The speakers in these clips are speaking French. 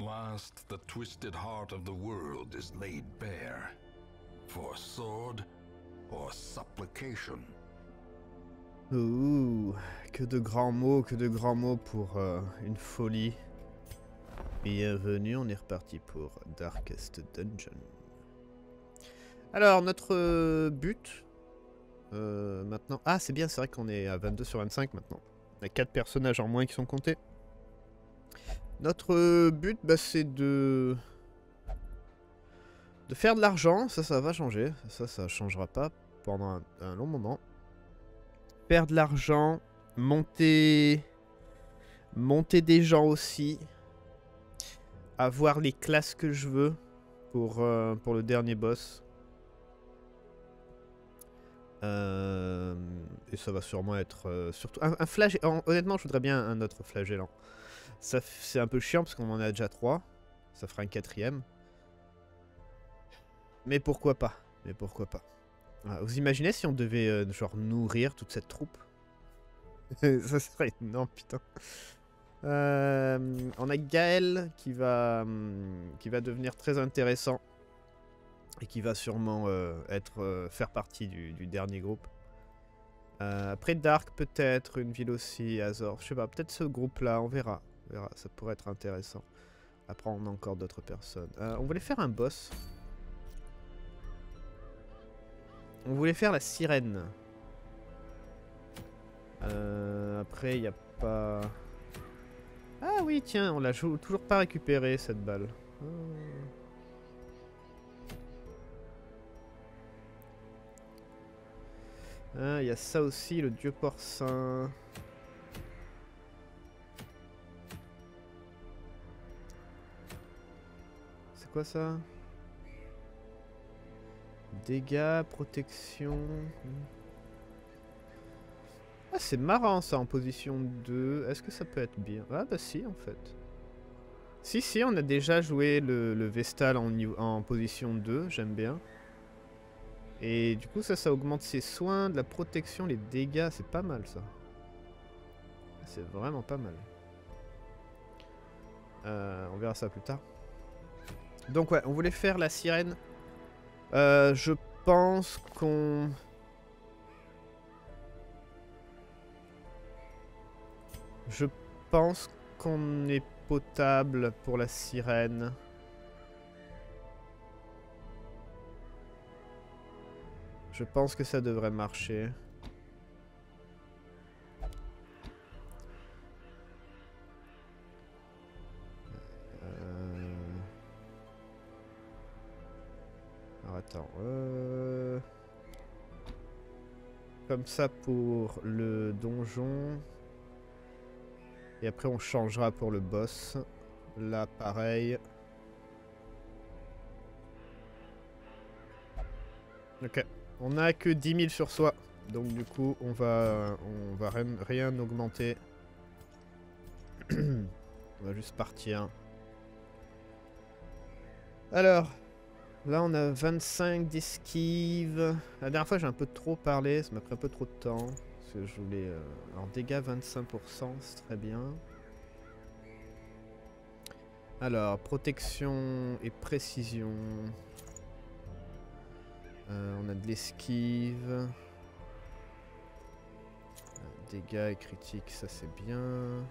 At last, the twisted heart of the world is laid bare, for sword or supplication. Ouh, que de grands mots pour une folie. Bienvenue, on est reparti pour Darkest Dungeon. Alors, notre but, maintenant... Ah, c'est bien, c'est vrai qu'on est à 22 sur 25 maintenant. On a 4 personnages en moins qui sont comptés. Notre but, bah, c'est de faire de l'argent. Ça va changer. Ça changera pas pendant un long moment. Faire de l'argent, monter des gens aussi, avoir les classes que je veux pour le dernier boss. Et ça va sûrement être surtout un flagellant. Honnêtement, je voudrais bien un autre flagellant. C'est un peu chiant parce qu'on en a déjà 3. Ça fera un 4e. Mais pourquoi pas? Mais pourquoi pas? Ah, vous imaginez si on devait genre nourrir toute cette troupe? Ça serait énorme, putain. On a Gaël qui va devenir très intéressant et qui va sûrement faire partie du dernier groupe. Après Dark peut-être, une ville aussi, Azor, je sais pas, peut-être ce groupe-là, on verra. Ça pourrait être intéressant. Après on a encore d'autres personnes. On voulait faire un boss. On voulait faire la sirène. Après il n'y a pas... Ah oui tiens, on l'a toujours pas récupéré cette balle. Oh. Il y a ça aussi, le dieu porcin. C'est quoi ça? Dégâts, protection... Ah c'est marrant ça en position 2. Est-ce que ça peut être bien? Ah bah si en fait. Si on a déjà joué le Vestal en position 2, j'aime bien. Et du coup ça augmente ses soins, de la protection, les dégâts, c'est pas mal ça. C'est vraiment pas mal. On verra ça plus tard. Donc ouais, on voulait faire la sirène. Je pense qu'on... Je pense qu'on est potable pour la sirène. Je pense que ça devrait marcher. Alors attends. Comme ça pour le donjon. Et après on changera pour le boss. Là pareil. Ok. On n'a que 10 000 sur soi, donc du coup on va rien augmenter. On va juste partir. Alors, là on a 25 d'esquive. La dernière fois j'ai un peu trop parlé, ça m'a pris un peu trop de temps. Parce que je voulais... Alors dégâts 25%, c'est très bien. Alors, protection et précision... on a de l'esquive, dégâts et critiques, ça c'est bien.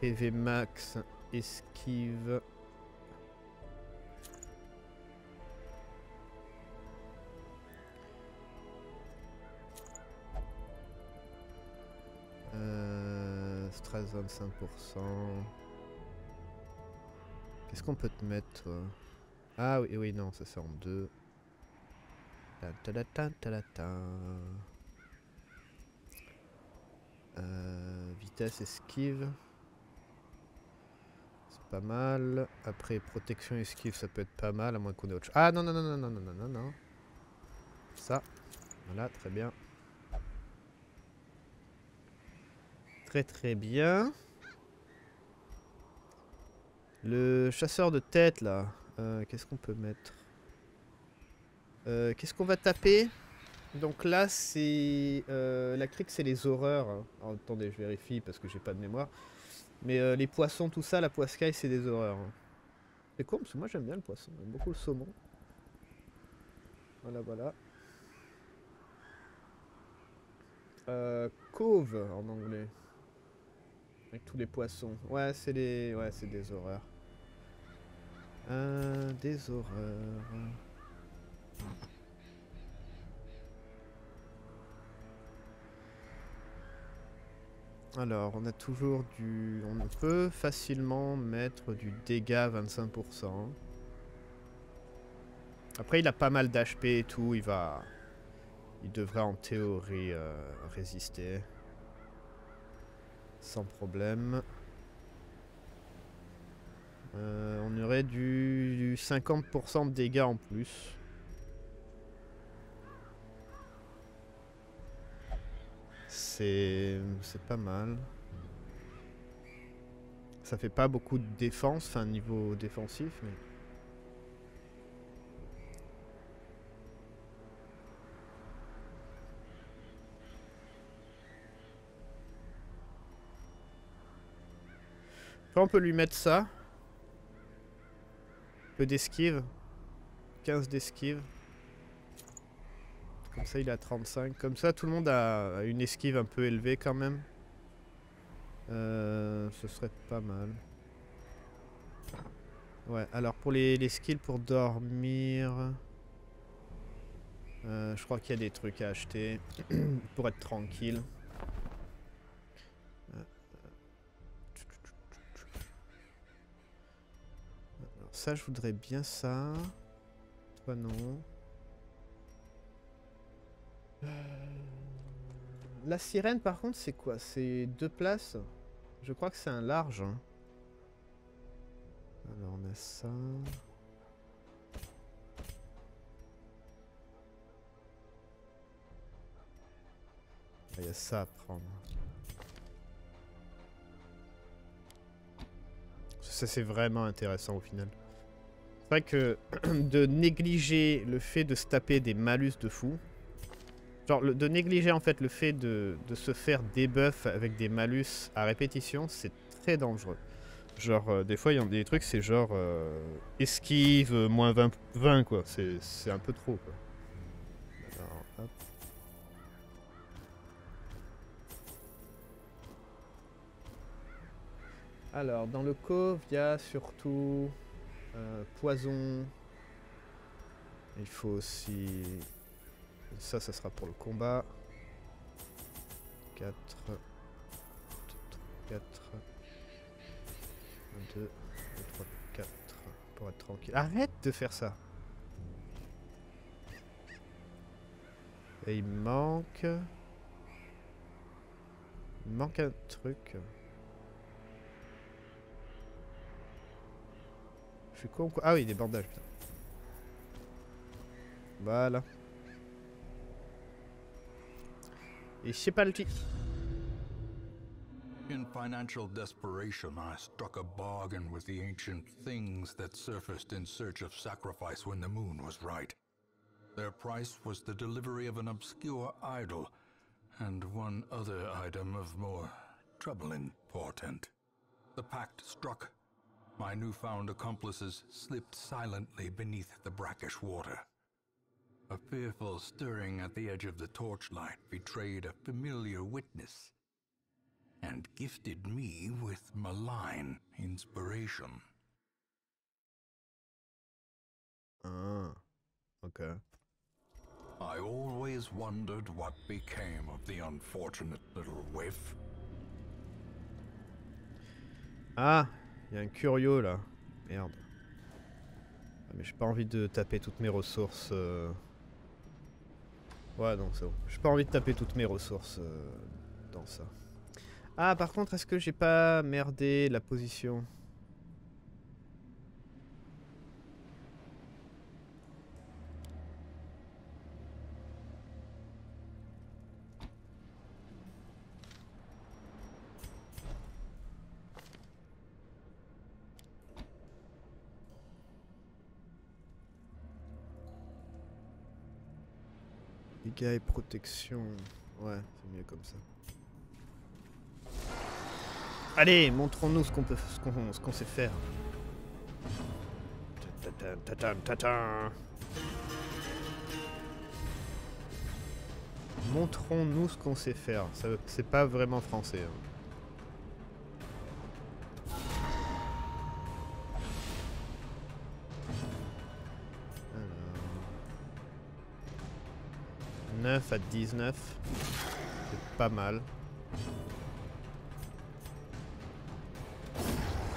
PV max, esquive. Stress 25%. Qu'est-ce qu'on peut te mettre toi? Ah oui, oui, non, ça c'est en 2. Vitesse, esquive. C'est pas mal. Après, protection, esquive, ça peut être pas mal, à moins qu'on ait autre chose. Ah non, non, non, non, non, non, non, non. Ça. Voilà, très bien. Très, très bien. Le chasseur de tête, là. Qu'est-ce qu'on peut mettre? Qu'est-ce qu'on va taper? Donc là, c'est... la cric, c'est les horreurs. Alors, attendez, je vérifie parce que j'ai pas de mémoire. Mais les poissons, tout ça, la poiscaille, c'est des horreurs. Hein. C'est con, parce que moi j'aime bien le poisson, j'aime beaucoup le saumon. Voilà, voilà. Cove en anglais. Avec tous les poissons. Ouais, c'est les... ouais, c'est des horreurs. Des horreurs. Alors, on a toujours du... on peut facilement mettre du dégât 25%. Après, il a pas mal d'HP et tout, il va... il devrait en théorie résister. Sans problème. On aurait du 50% de dégâts en plus. C'est pas mal. Ça fait pas beaucoup de défense, enfin niveau défensif, mais... Après, on peut lui mettre ça. Un peu d'esquive. 15 d'esquive. Comme ça, il a 35. Comme ça, tout le monde a une esquive un peu élevée quand même. Ce serait pas mal. Ouais, alors pour les skills pour dormir... je crois qu'il y a des trucs à acheter pour être tranquille. Alors ça, je voudrais bien ça. Toi, non. La sirène par contre c'est quoi? C'est 2 places? Je crois que c'est un large. Alors on a ça. Il y a ça à prendre. Ça c'est vraiment intéressant au final. C'est vrai que de négliger le fait de se taper des malus de fou. Genre de négliger en fait le fait de se faire débuff avec des malus à répétition, c'est très dangereux. Genre des fois il y a des trucs c'est genre esquive moins 20 quoi, c'est un peu trop quoi. Alors, hop. Alors dans le cove il y a surtout poison, il faut aussi... ça, ça sera pour le combat. 4, 4, 2, 3, 4, pour être tranquille. Arrête de faire ça. Et il manque... il manque un truc. Je suis con quoi. Ah oui, des bandages, putain. Voilà. Et je sais pas le titre. In financial desperation, I struck a bargain with the ancient things that surfaced in search of sacrifice when the moon was right. Their price was the delivery of an obscure idol and one other item of more troubling portent. The pact struck. My newfound accomplices slipped silently beneath the brackish water. A fearful stirring at the edge of the torchlight betrayed a familiar witness and gifted me with malign inspiration. Ah, okay. I always wondered what became of the unfortunate little whiff. Ah, il y a un curieux là. Merde. Mais j'ai pas envie de taper toutes mes ressources. Ouais, non, c'est bon. J'ai pas envie de taper toutes mes ressources dans ça. Ah, par contre, est-ce que j'ai pas merdé la position? Dégâts et protection, ouais, c'est mieux comme ça. Allez, montrons-nous ce qu'on peut, ce qu'on sait faire. Montrons-nous ce qu'on sait faire. C'est pas vraiment français. Hein. À 19, c'est pas mal.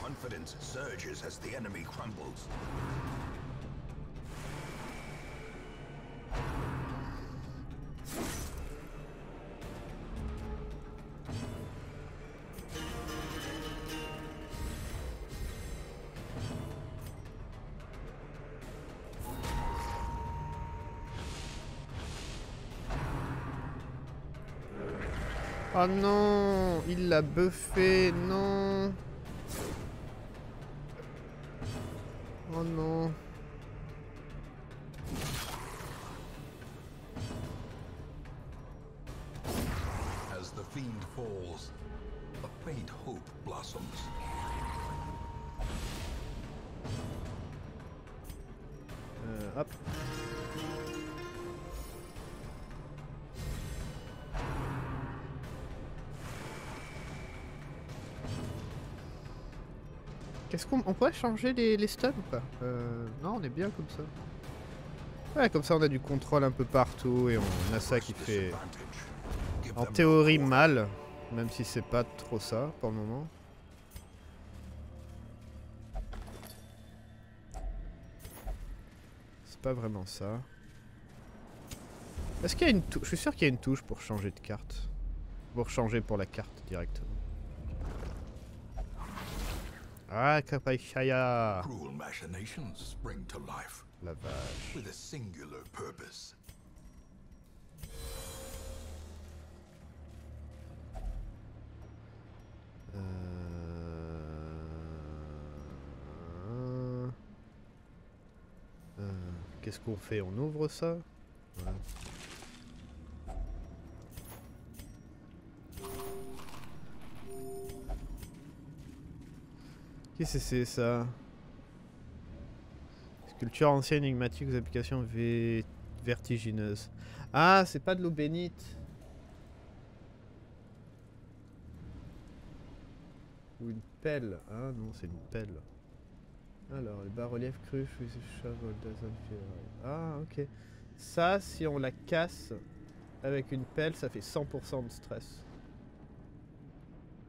Confidence surges as the enemy crumbles. Ah non, il l'a buffé, non. Oh non. As the fiend falls, a faint hope blossoms. Hop. Est-ce qu'on pourrait changer les stuns ou pas? Non, on est bien comme ça. Ouais, comme ça on a du contrôle un peu partout et on a ça qui fait en théorie mal, même si c'est pas trop ça pour le moment. C'est pas vraiment ça. Est-ce qu'il y a une touche? Je suis sûr qu'il y a une touche pour changer de carte. Pour changer pour la carte directement. Ah, Kapaichaya! Cruel machinations spring to life. La vache. With a singular purpose. Qu'est-ce qu'on fait? On ouvre ça? Ouais. Qu'est-ce que c'est ça? Sculpture ancienne, énigmatique, aux applications vertigineuses. Ah, c'est pas de l'eau bénite. Ou une pelle. Ah non, c'est une pelle. Alors, les bas-reliefs crus, ah, ok. Ça, si on la casse avec une pelle, ça fait 100% de stress.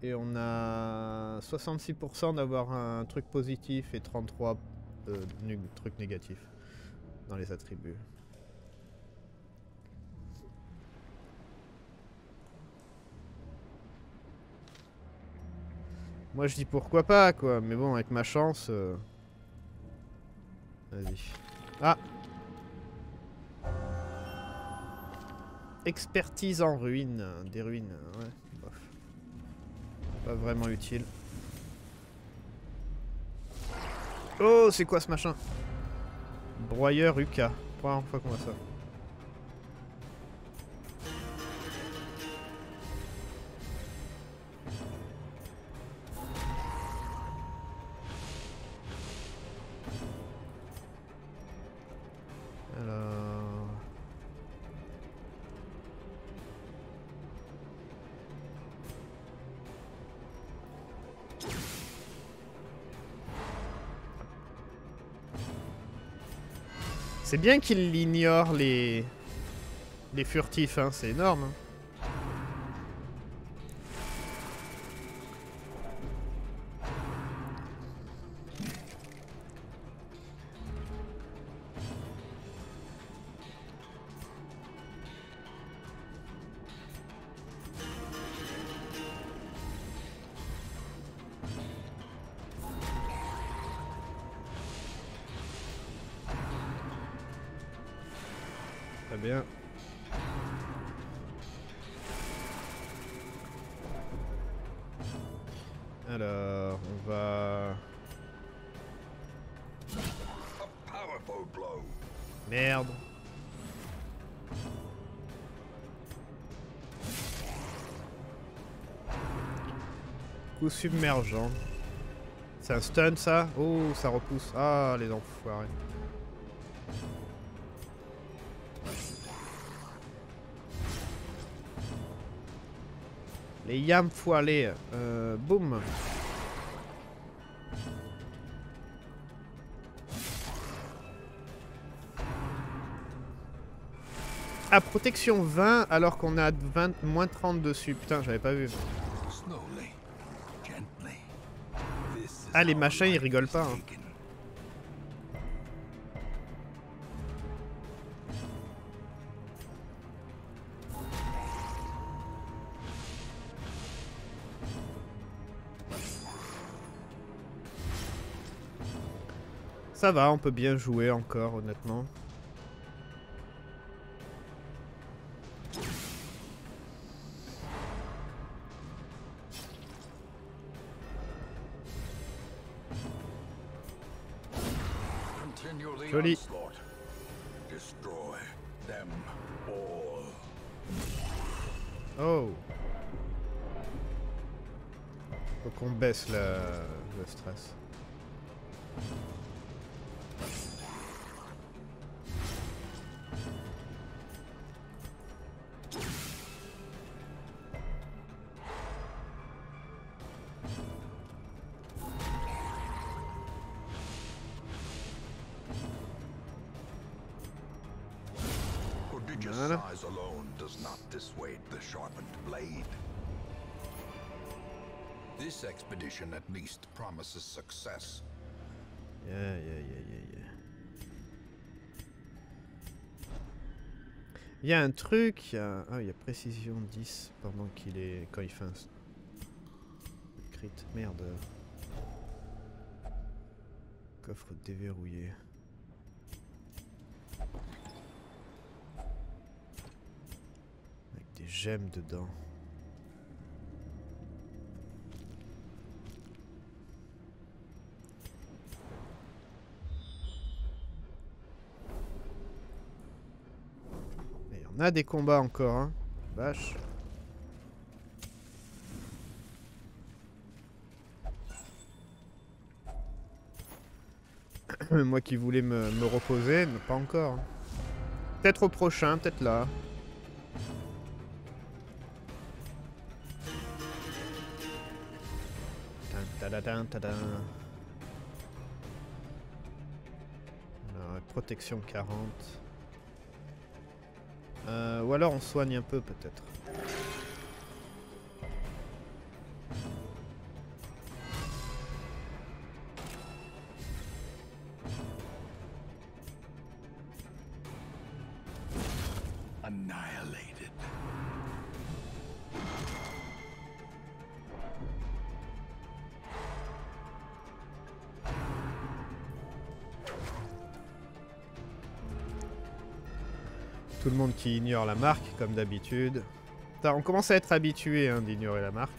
Et on a 66% d'avoir un truc positif et 33 trucs négatifs dans les attributs. Moi je dis pourquoi pas quoi, mais bon avec ma chance... Vas-y. Ah! Expertise en ruines, des ruines, ouais. Pas vraiment utile. Oh, c'est quoi ce machin? Broyeur UK. Première fois qu'on voit ça. C'est bien qu'il ignore les furtifs, hein, c'est énorme. Bien. Alors, on va... Merde. coup submergeant. C'est un stun ça? Oh, ça repousse. Ah, les enfoirés. Les yams foirés. Boum. Ah, protection 20 alors qu'on a 20, moins 30 dessus. Putain, j'avais pas vu. Ah, les machins, ils rigolent pas. Hein. Ça va, on peut bien jouer encore, honnêtement. Joli. Oh. Faut qu'on baisse le stress. At least promises success. Yeah. Il y a un truc, il y a précision 10 pendant qu'il est quand il fait un crit. Merde. Coffre déverrouillé. Avec des gemmes dedans. On a des combats encore, hein. Vache. Moi qui voulais me reposer, mais pas encore. Peut-être au prochain, peut-être là. Alors, protection 40. Ou alors on soigne un peu peut-être. Annihilated. Tout le monde qui ignore la marque, comme d'habitude. On commence à être habitué hein, d'ignorer la marque.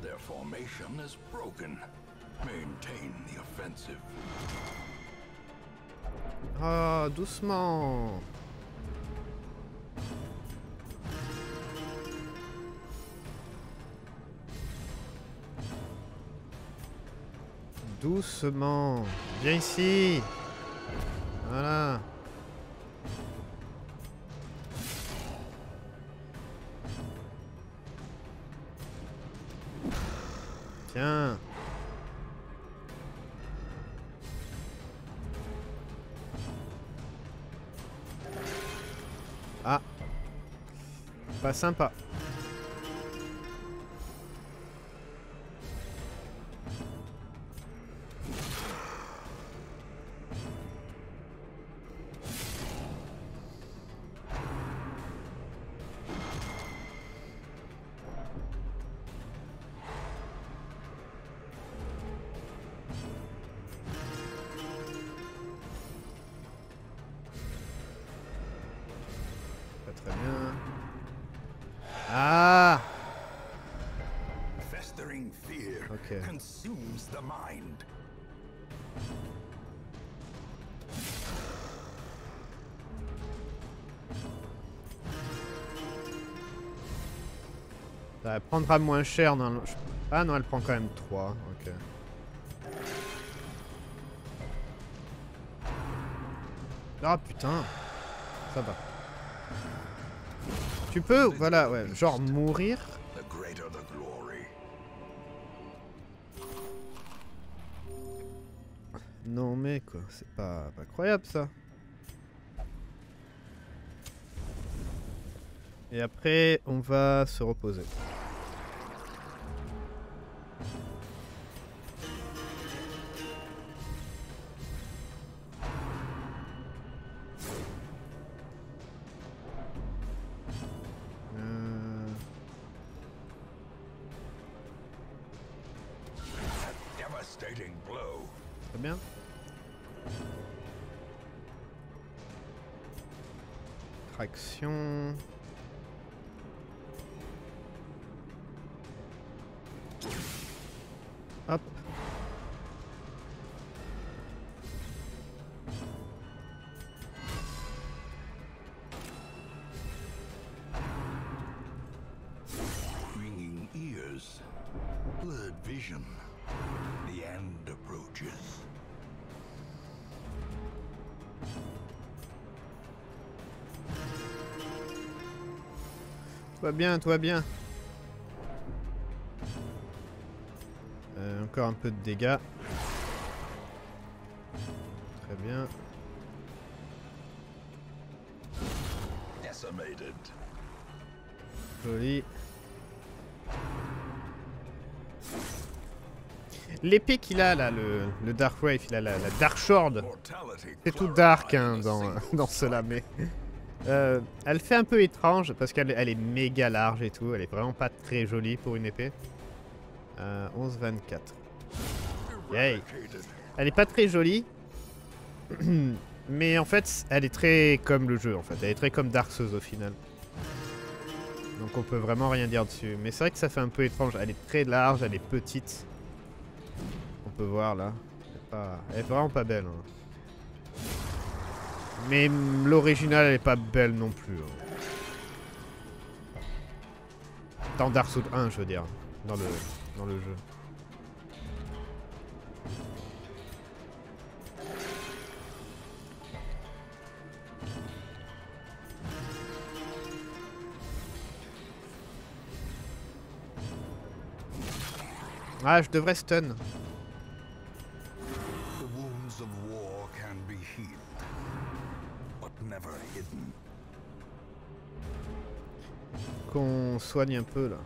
Their formation is broken. Maintain the offensive. Ah, doucement. Doucement. Viens ici. Voilà. Tiens. Ah. Pas sympa. Ça prendra moins cher dans le... Ah non, elle prend quand même 3. Ok. Ah putain. Ça va. Tu peux, voilà, ouais, genre mourir. Non mais quoi, c'est pas croyable ça. Et après, on va se reposer. Toi bien. Encore un peu de dégâts. Très bien. Joli. L'épée qu'il a là, le Dark Wave, il a la Dark Sword. C'est tout dark hein, dans cela, mais... elle fait un peu étrange parce qu'elle est méga large et tout, elle est vraiment pas très jolie pour une épée. 11-24. Yay. Elle est pas très jolie, mais en fait elle est très comme le jeu en fait, elle est très comme Dark Souls au final. Donc on peut vraiment rien dire dessus, mais c'est vrai que ça fait un peu étrange, elle est très large, elle est petite. On peut voir là, elle est vraiment pas belle. Hein. Mais l'original elle est pas belle non plus. Dans Dark Souls 1 je veux dire, dans le jeu. Ah je devrais stun. Qu'on soigne un peu là.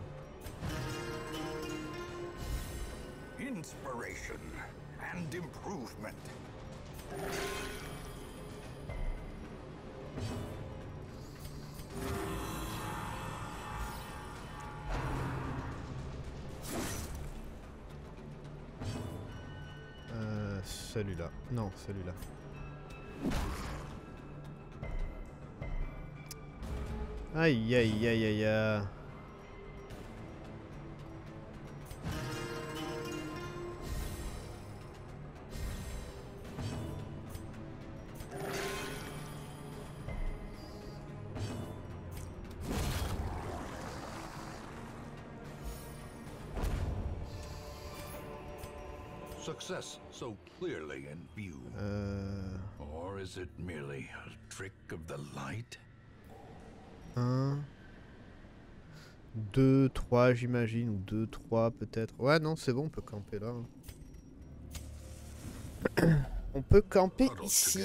Inspiration and improvement. Celui-là. Non, celui-là. Aïe aïe aïe aïe aïe. Success so clearly in view. Or is it merely a trick of the light? 1, 2, 3 j'imagine, ou 2, 3 peut-être. Ouais non c'est bon, on peut camper là. On peut camper ici.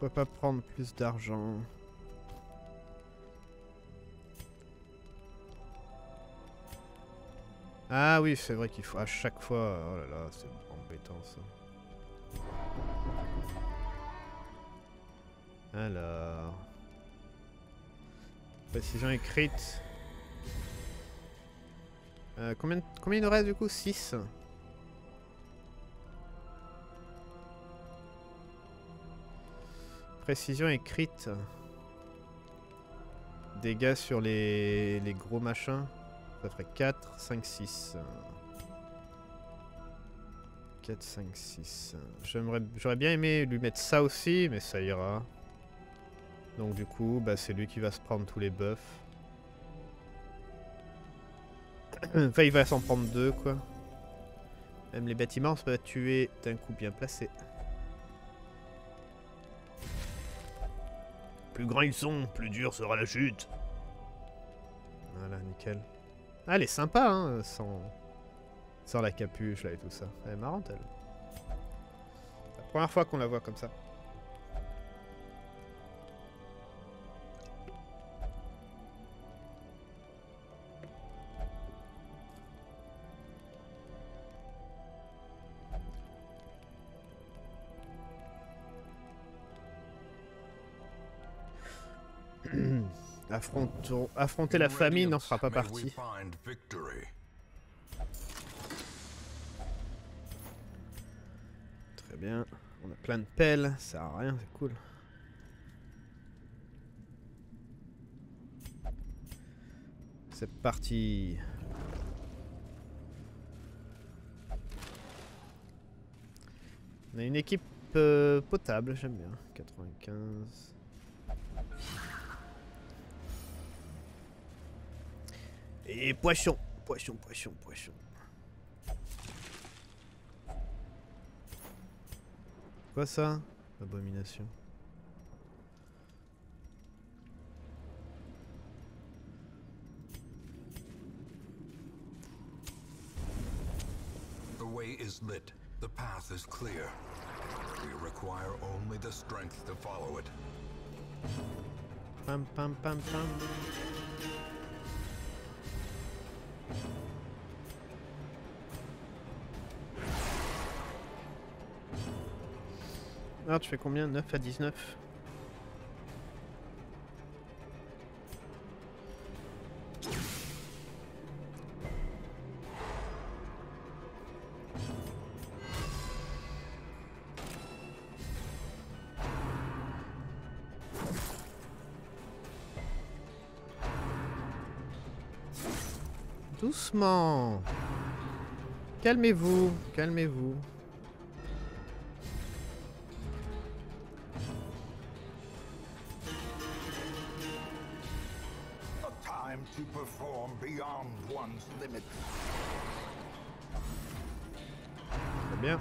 Pourquoi pas prendre plus d'argent? Ah oui, c'est vrai qu'il faut à chaque fois... Oh là là, c'est embêtant ça. Alors... Précision écrite. Combien il nous reste du coup? 6. Précision écrite. Dégâts sur les gros machins. Ça ferait 4, 5, 6. 4, 5, 6. J'aurais bien aimé lui mettre ça aussi, mais ça ira. Donc du coup, bah, c'est lui qui va se prendre tous les buffs. Enfin, il va s'en prendre deux, quoi. Même les bâtiments se peuvent tuer d'un coup bien placé. Plus grands ils sont, plus dure sera la chute. Voilà, nickel. Ah, elle est sympa, hein, sans la capuche, là, et tout ça. Elle est marrante, elle. La première fois qu'on la voit comme ça. Affronter la famine n'en fera pas partie. Très bien. On a plein de pelles. Ça sert à rien, c'est cool. C'est parti. On a une équipe potable, j'aime bien. 95... Et poisson, poisson, poisson, poisson. Quoi ça? Abomination. The way is lit, the path is clear. We require only the strength to follow it. Pam pam pam pam. Ah, tu fais combien? 9 à 19. Doucement. Calmez-vous, calmez-vous. Bien.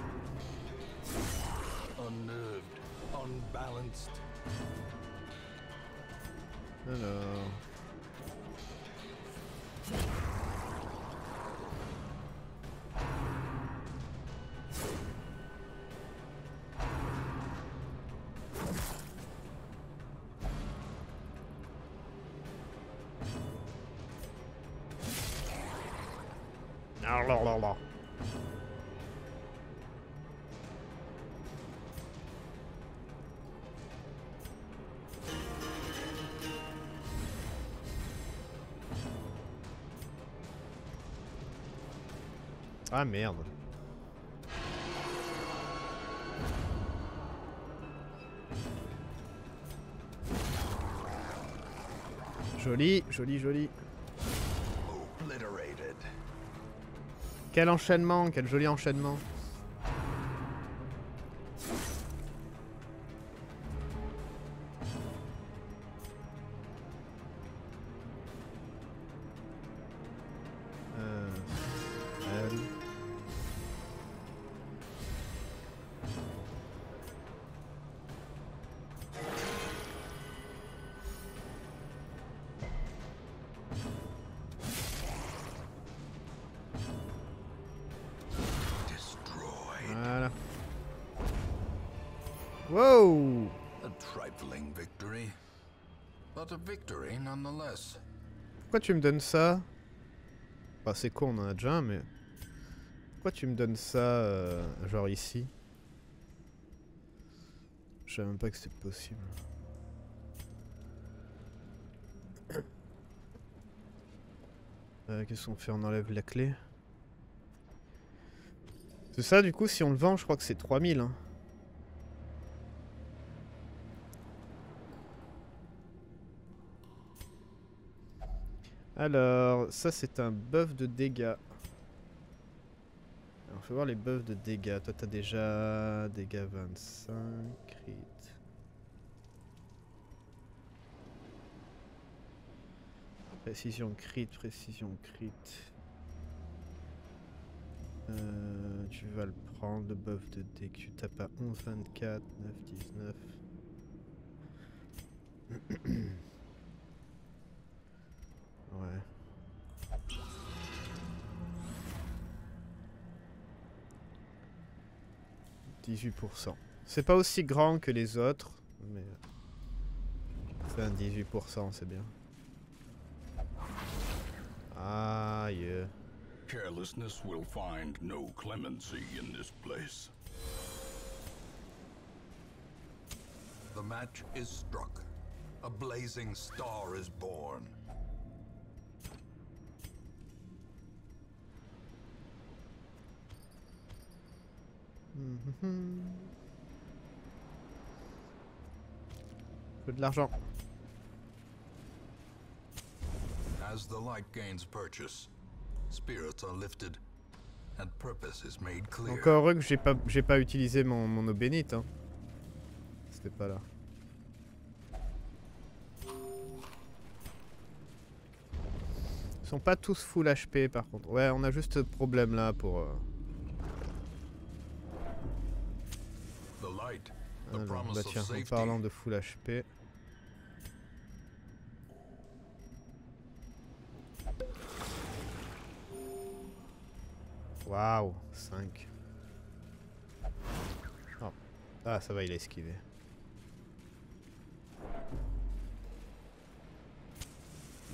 Alors. Ah merde. Joli, joli, joli. Quel enchaînement, quel joli enchaînement. Pourquoi tu me donnes ça? Bah c'est con, on en a déjà un, mais... Pourquoi tu me donnes ça, genre ici? Je savais même pas que c'était possible. Qu'est-ce qu'on fait? On enlève la clé. C'est ça, du coup, si on le vend, je crois que c'est 3000. Hein. Alors, ça c'est un buff de dégâts. Alors, faut voir les buffs de dégâts. Toi, t'as déjà dégâts 25, crit. Précision, crit, précision, crit. Tu vas le prendre, le buff de dégâts. Tu tapes à 11, 24, 9, 19. Ouais. %. C'est pas aussi grand que les autres, mais c'est un 18%, c'est bien. Ah, yeah. Carelessness will find no clemency in this place. The match is struck. A blazing star is born. Peu de l'argent. As the light gains purchase, spirits are lifted and purpose is made clear. Encore heureux que j'ai pas utilisé mon eau bénite, hein. C'était pas là. Ils sont pas tous full HP par contre. Ouais, on a juste ce problème là pour Alors, bah tiens, en parlant de full HP. Waouh, 5. Oh. Ah, ça va, il a esquivé.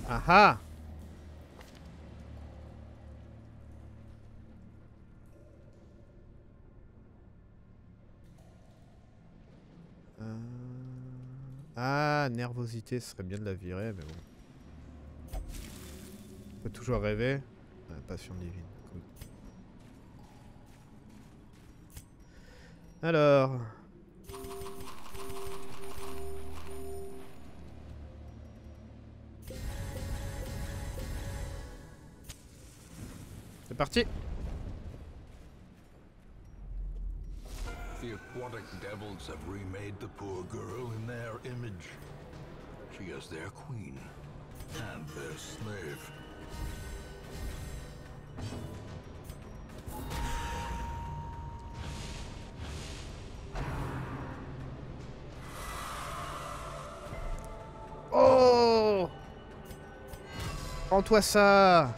Ah ah! Ah, nervosité, ce serait bien de la virer, mais bon. On peut toujours rêver. Ah, passion divine, cool. Alors. C'est parti! The aquatic devils have remade the poor girl in their image. She is their queen and their slave. Oh! Prends-toi ça!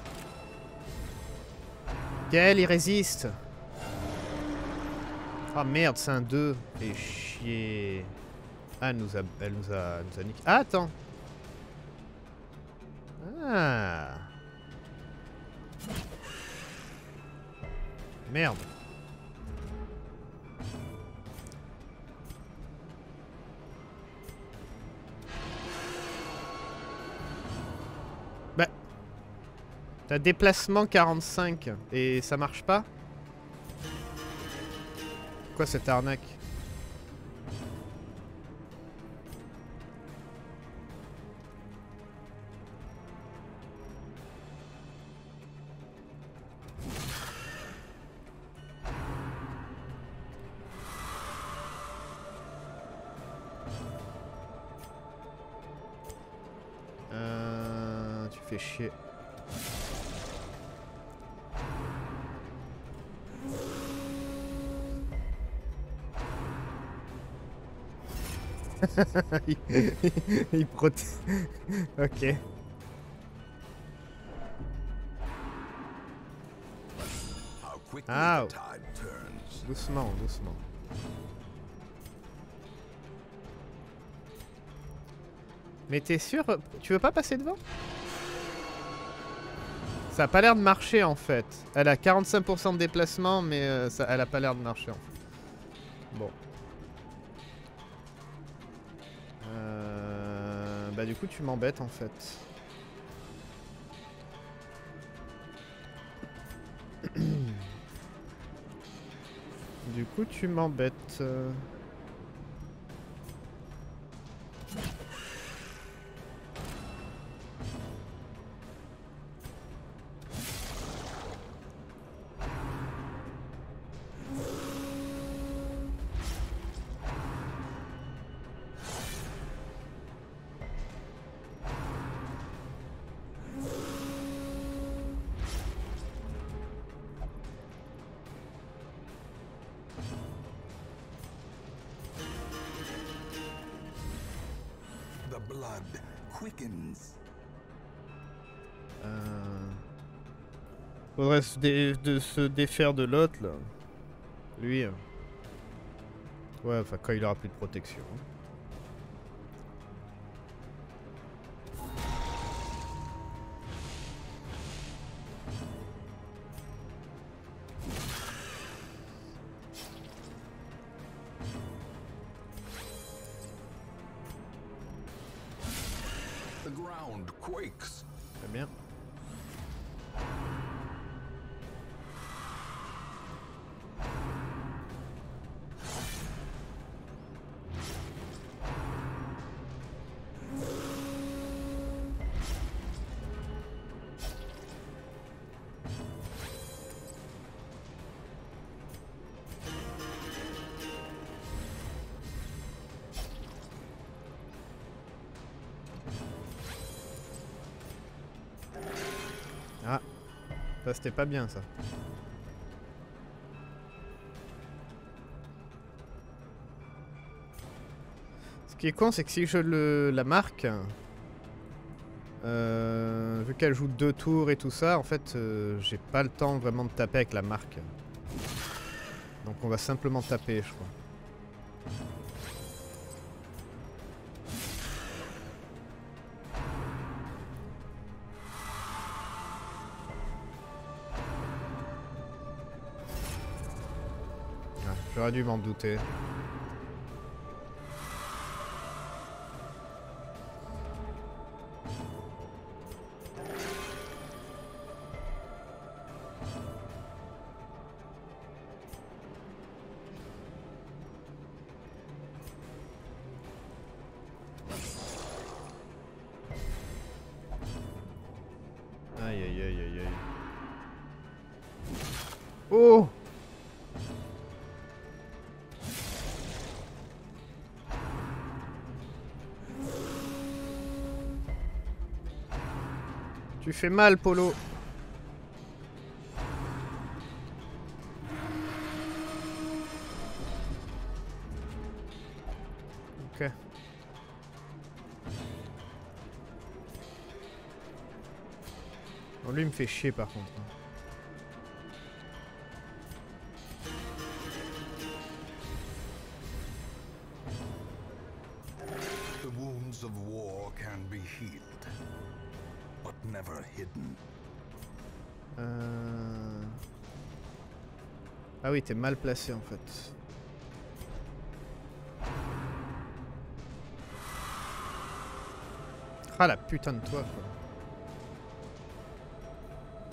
Gaël, il résiste! Ah merde, c'est un 2. Et chier. Ah, elle nous a niqué. Ah, attends. Ah. Merde. Bah. T'as déplacement 45 et ça marche pas ? Quoi cette arnaque? Tu fais chier. Il protège. Ok. Ah. Doucement, doucement. Mais t'es sûr? Tu veux pas passer devant? Ça a pas l'air de marcher en fait. Elle a 45% de déplacement, mais ça, elle a pas l'air de marcher en fait. Bon. Bah du coup tu m'embêtes en fait. Du coup tu m'embêtes. blood quickens. Faudrait se défaire de l'autre là. Lui. Ouais, enfin quand il aura plus de protection. C'était pas bien ça. Ce qui est con, c'est que si je la marque, vu qu'elle joue 2 tours et tout ça, en fait j'ai pas le temps vraiment de taper avec la marque. Donc on va simplement taper, je crois. J'aurais dû m'en douter. Aïe aïe aïe aïe aïe. Oh! Tu fais mal, Polo. Ok. Bon, lui, il me fait chier, par contre. The wounds of war can be healed. Never hidden. Ah oui, t'es mal placé en fait. Ah la putain de toi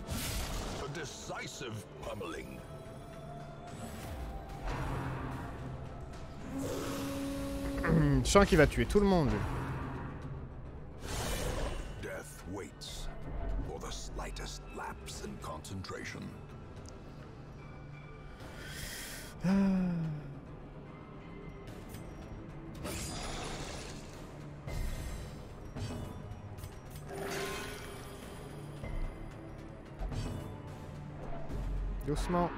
quoi. A decisive pummeling. Je sens qu'il va tuer tout le monde. Doucement.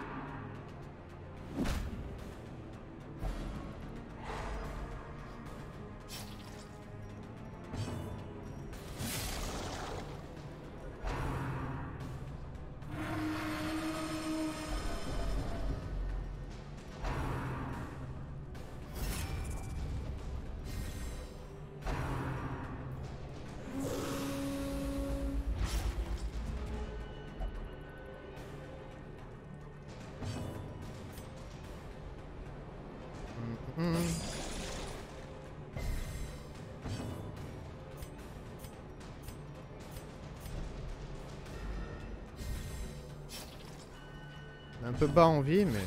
Un peu bas en vie, mais...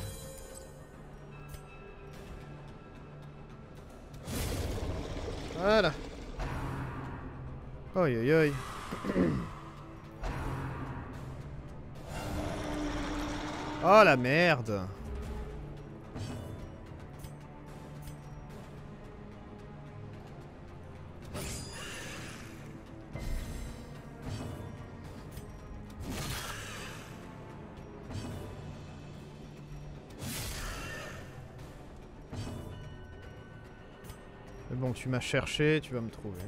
Voilà. Oi oi oi. Oh la merde. Tu m'as cherché, tu vas me trouver.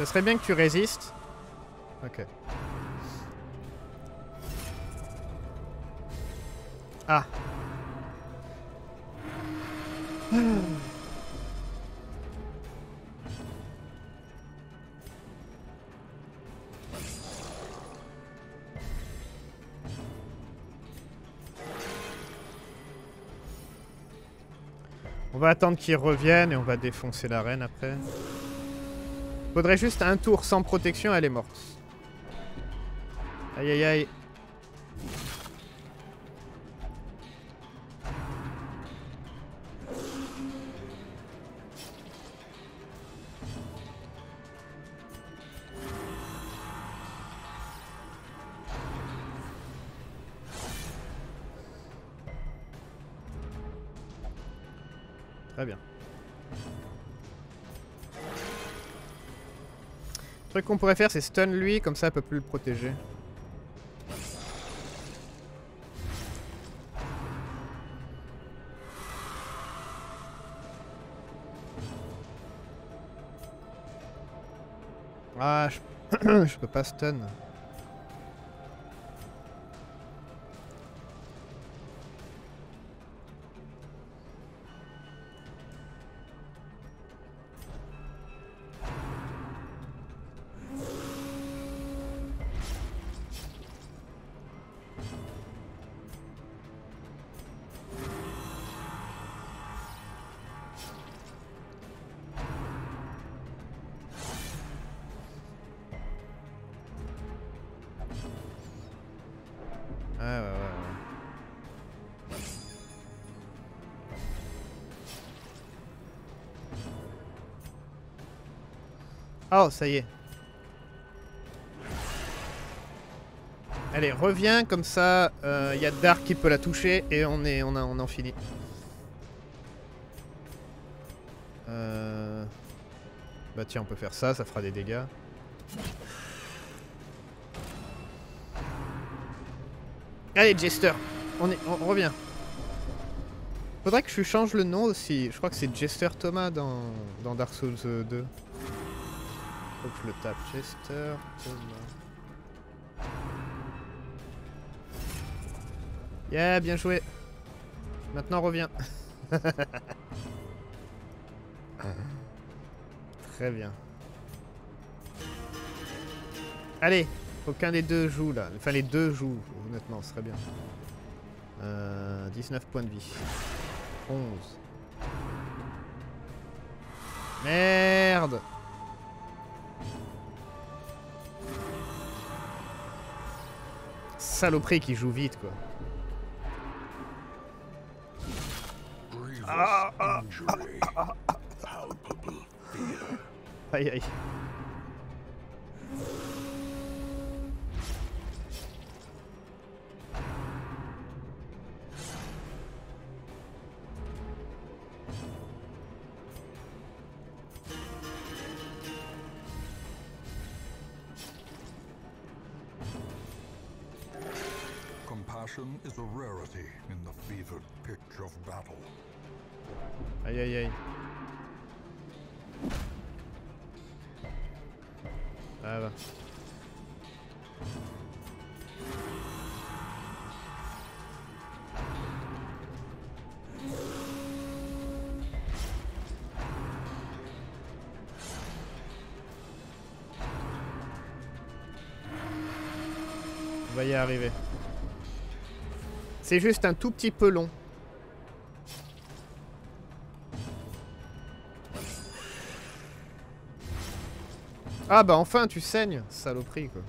Ça serait bien que tu résistes. Ok. Ah. On va attendre qu'ils reviennent et on va défoncer la reine après. Faudrait juste un tour sans protection, elle est morte. Aïe aïe aïe. Très bien. Le truc qu'on pourrait faire, c'est stun lui, comme ça elle peut plus le protéger. Ah, je, je peux pas stun. Oh, ça y est. Allez, reviens, comme ça, y a Dark qui peut la toucher et on en finit. Bah tiens, on peut faire ça, ça fera des dégâts. Allez, Jester, on revient. Faudrait que je change le nom aussi. Je crois que c'est Jester Thomas dans Dark Souls 2. Faut que je le tape. Jester Thomas. Yeah, bien joué. Maintenant, reviens. Très bien. Allez, faut qu'un des deux joue là. Enfin, les deux jouent, honnêtement, ce serait bien. 19 points de vie. 11. Merde! Saloperie qui joue vite quoi. Aïe aïe. Aïe aïe aïe. Voilà. On va y arriver. C'est juste un tout petit peu long. Ah bah enfin tu saignes, saloperie quoi.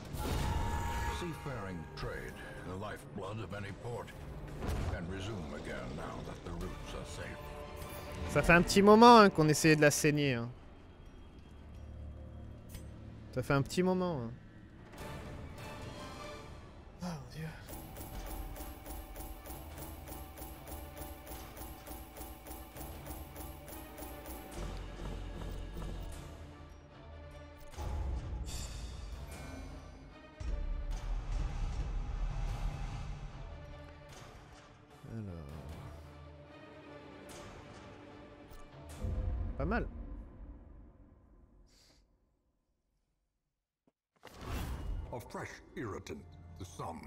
Ça fait un petit moment hein, qu'on essayait de la saigner. Hein. Ça fait un petit moment. Hein. a fresh irritant to some,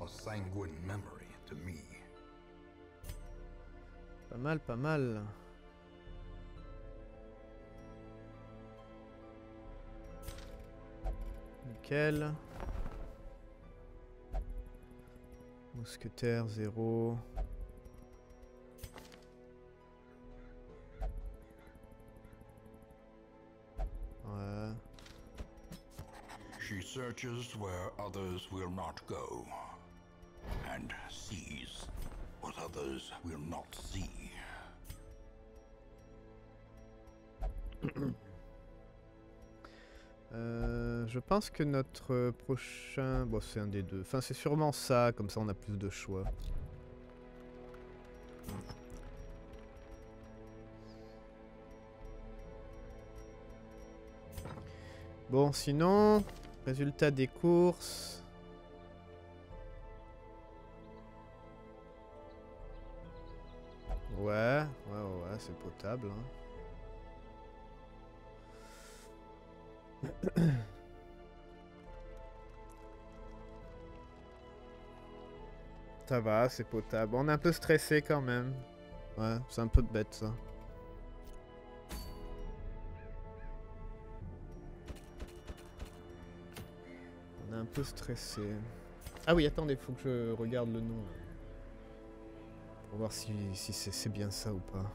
a sanguine memory to me. Pas mal, pas mal. Nickel. Mousquetaire, 0. Ouais. She searches where others will not go, and sees what others will not see. Je pense que notre prochain... Bon, c'est un des deux. Enfin, c'est sûrement ça, comme ça on a plus de choix. Bon, sinon, résultat des courses. Ouais, c'est potable, hein. Ça va, c'est potable. On est un peu stressé quand même. Ouais, c'est un peu bête ça. On est un peu stressé. Ah oui, attendez, faut que je regarde le nom. Pour voir si c'est bien ça ou pas.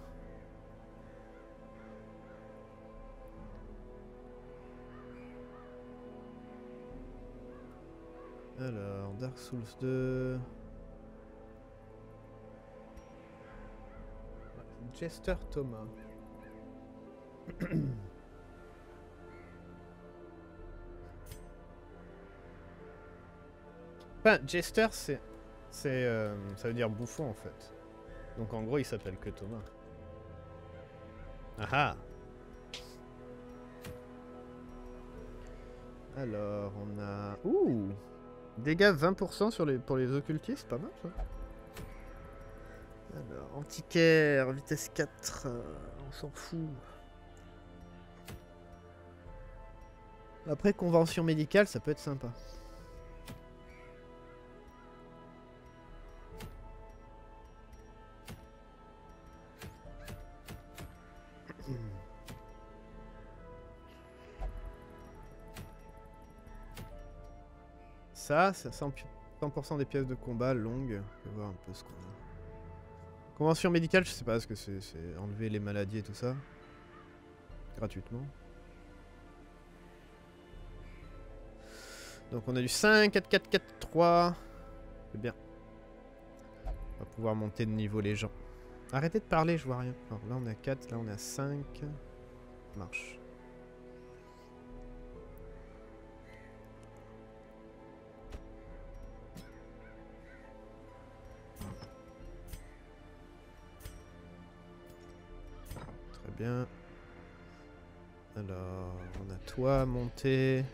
Alors, Dark Souls 2... Jester Thomas. Enfin, Jester, ça veut dire bouffon, en fait. Donc, en gros, il s'appelle que Thomas. Ah. Alors, on a... Ouh. Dégâts 20% pour les occultistes, pas mal ça. Alors, antiquaire, vitesse 4, on s'en fout. Après, convention médicale, ça peut être sympa. Ça, c'est 100% des pièces de combat longues. Je vais voir un peu ce qu'on a. Convention médicale, je sais pas ce que c'est. C'est enlever les maladies et tout ça. Gratuitement. Donc on a du 5, 4, 4, 4, 3. C'est bien. On va pouvoir monter de niveau les gens. Arrêtez de parler, je vois rien. Alors là on est à 4, là on est à 5. Ça marche. Bien. Alors, on a toi, monter.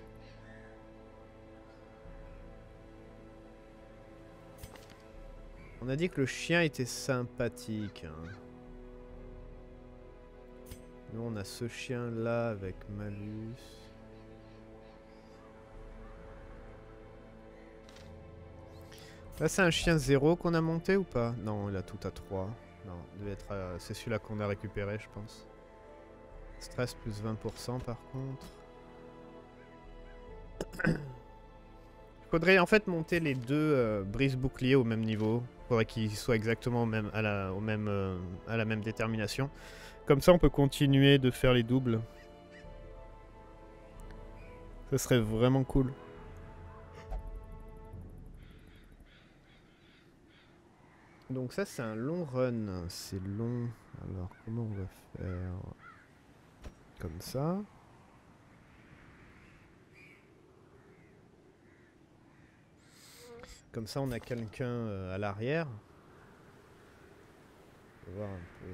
On a dit que le chien était sympathique. Hein. Nous, on a ce chien-là avec malus. Là, c'est un chien 0 qu'on a monté ou pas? Non, il a tout à 3. Non, c'est celui-là qu'on a récupéré, je pense. Stress plus 20% par contre. Il faudrait en fait monter les deux brise-bouclier au même niveau. Il faudrait qu'ils soient exactement à la même détermination. Comme ça on peut continuer de faire les doubles. Ça serait vraiment cool. Donc ça c'est un long run. C'est long. Alors comment on va faire? Comme ça. Comme ça, on a quelqu'un à l'arrière. On va voir un peu.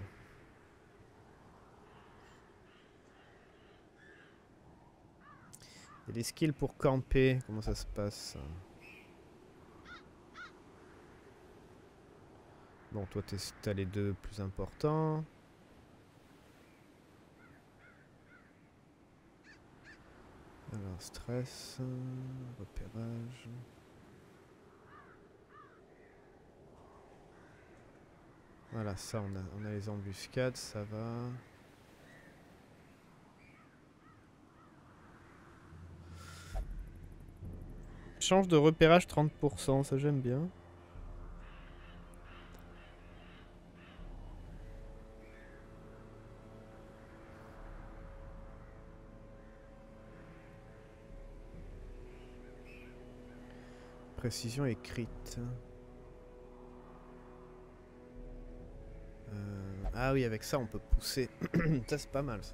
Il y a des skills pour camper. Comment ça se passe? Bon, toi, t'as les deux plus importants. Alors, stress, repérage. Voilà, ça, on a les embuscades, ça va. Change de repérage 30%, ça j'aime bien. Précision écrite. Ah oui, avec ça on peut pousser. Ça c'est pas mal ça.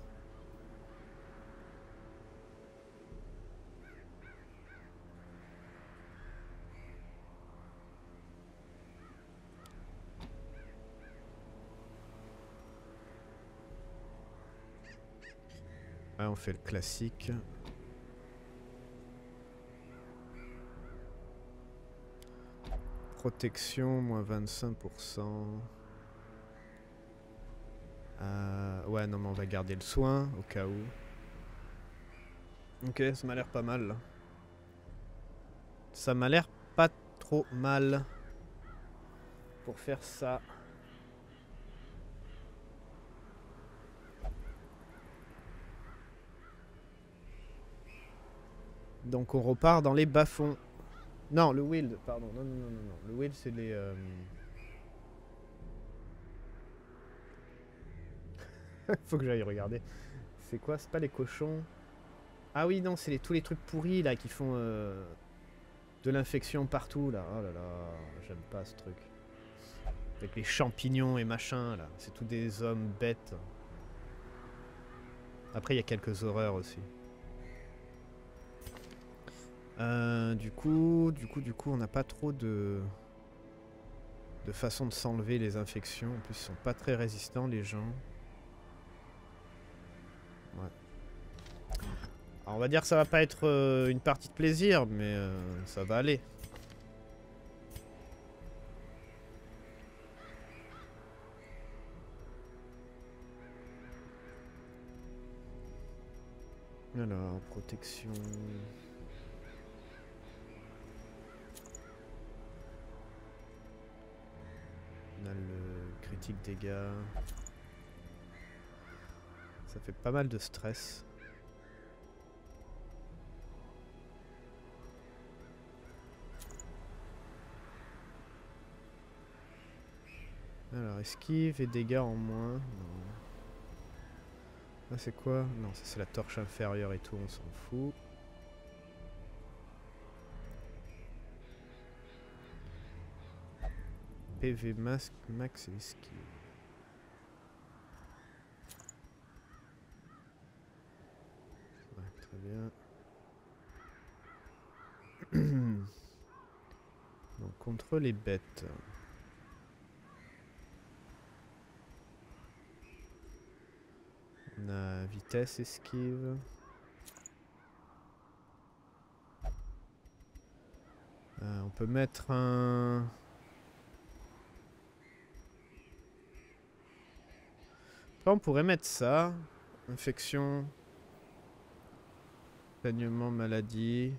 Ah, on fait le classique. Protection, moins 25%. Ouais, non mais on va garder le soin, au cas où. Ok, ça m'a l'air pas mal, là. Ça m'a l'air pas trop mal. Pour faire ça. Donc on repart dans les bas-fonds. Non, le Weald, pardon. Non. Le Weald, c'est les... Faut que j'aille regarder. C'est quoi? C'est pas les cochons? Ah oui, non, c'est tous les trucs pourris, là, qui font de l'infection partout, là. Oh là là, j'aime pas ce truc. Avec les champignons et machin, là. C'est tous des hommes bêtes. Après, il y a quelques horreurs aussi. Du coup, on n'a pas trop de façon de s'enlever les infections. En plus, ils sont pas très résistants, les gens. Ouais. Alors, on va dire que ça va pas être une partie de plaisir, mais ça va aller. Alors, protection... On a le critique dégâts. Ça fait pas mal de stress. Alors, esquive et dégâts en moins. Non. Ah, c'est quoi? Non, ça c'est la torche inférieure et tout, on s'en fout. PV masque, max et esquive. Ouais, très bien. Donc contre les bêtes. On a vitesse, esquive. On peut mettre un... On pourrait mettre ça, infection, saignement, maladie.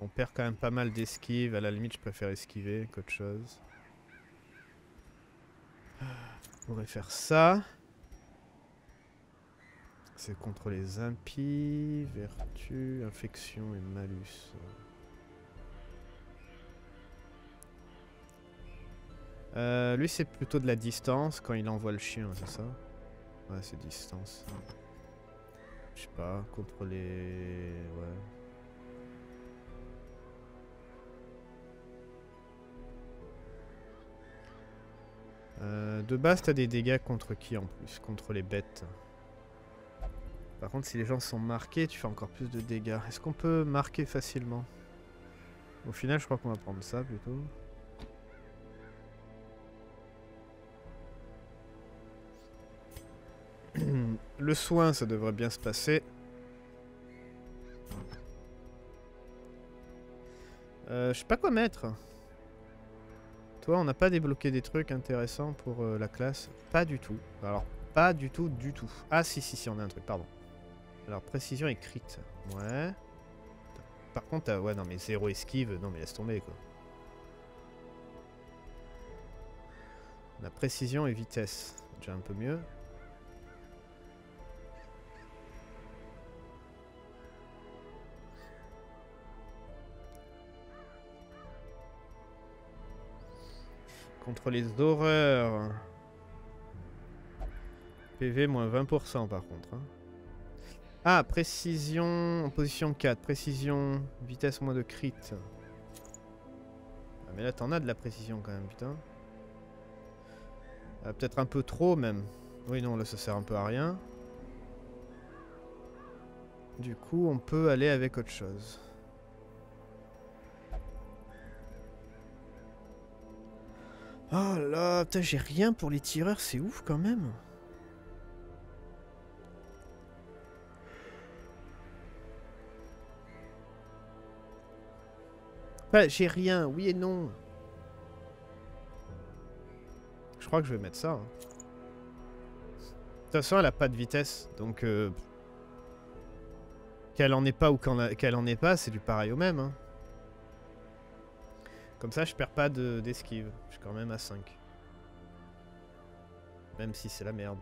On perd quand même pas mal d'esquive, à la limite je préfère esquiver qu'autre chose. On pourrait faire ça. C'est contre les impies, vertu, infection et malus. Lui c'est plutôt de la distance quand il envoie le chien, c'est ça? Ouais, c'est distance. Je sais pas, contre les... Ouais. De base, t'as des dégâts contre qui en plus? Contre les bêtes. Par contre, si les gens sont marqués, tu fais encore plus de dégâts. Est-ce qu'on peut marquer facilement? Au final, je crois qu'on va prendre ça plutôt. Le soin, ça devrait bien se passer. Je sais pas quoi mettre. Toi, on n'a pas débloqué des trucs intéressants pour la classe. Pas du tout. Alors, pas du tout. Ah si, on a un truc, pardon. Alors, précision et crit. Ouais. Par contre, ouais, non, mais zéro esquive. Non, mais laisse tomber, quoi. La précision et vitesse. Déjà un peu mieux. Contre les horreurs. PV moins 20% par contre. Hein. Ah, précision en position 4. Précision, vitesse moins de crit. Ah, mais là t'en as de la précision quand même, putain. Ah, peut-être un peu trop même. Oui non, là ça sert un peu à rien. Du coup on peut aller avec autre chose. Oh là, putain, j'ai rien pour les tireurs, c'est ouf quand même. Enfin, j'ai rien, oui et non. Je crois que je vais mettre ça. Hein. De toute façon, elle a pas de vitesse, donc qu'elle en ait pas ou qu'elle en ait pas, c'est du pareil au même. Hein. Comme ça, je perds pas d'esquive. Je suis quand même à 5. Même si c'est la merde.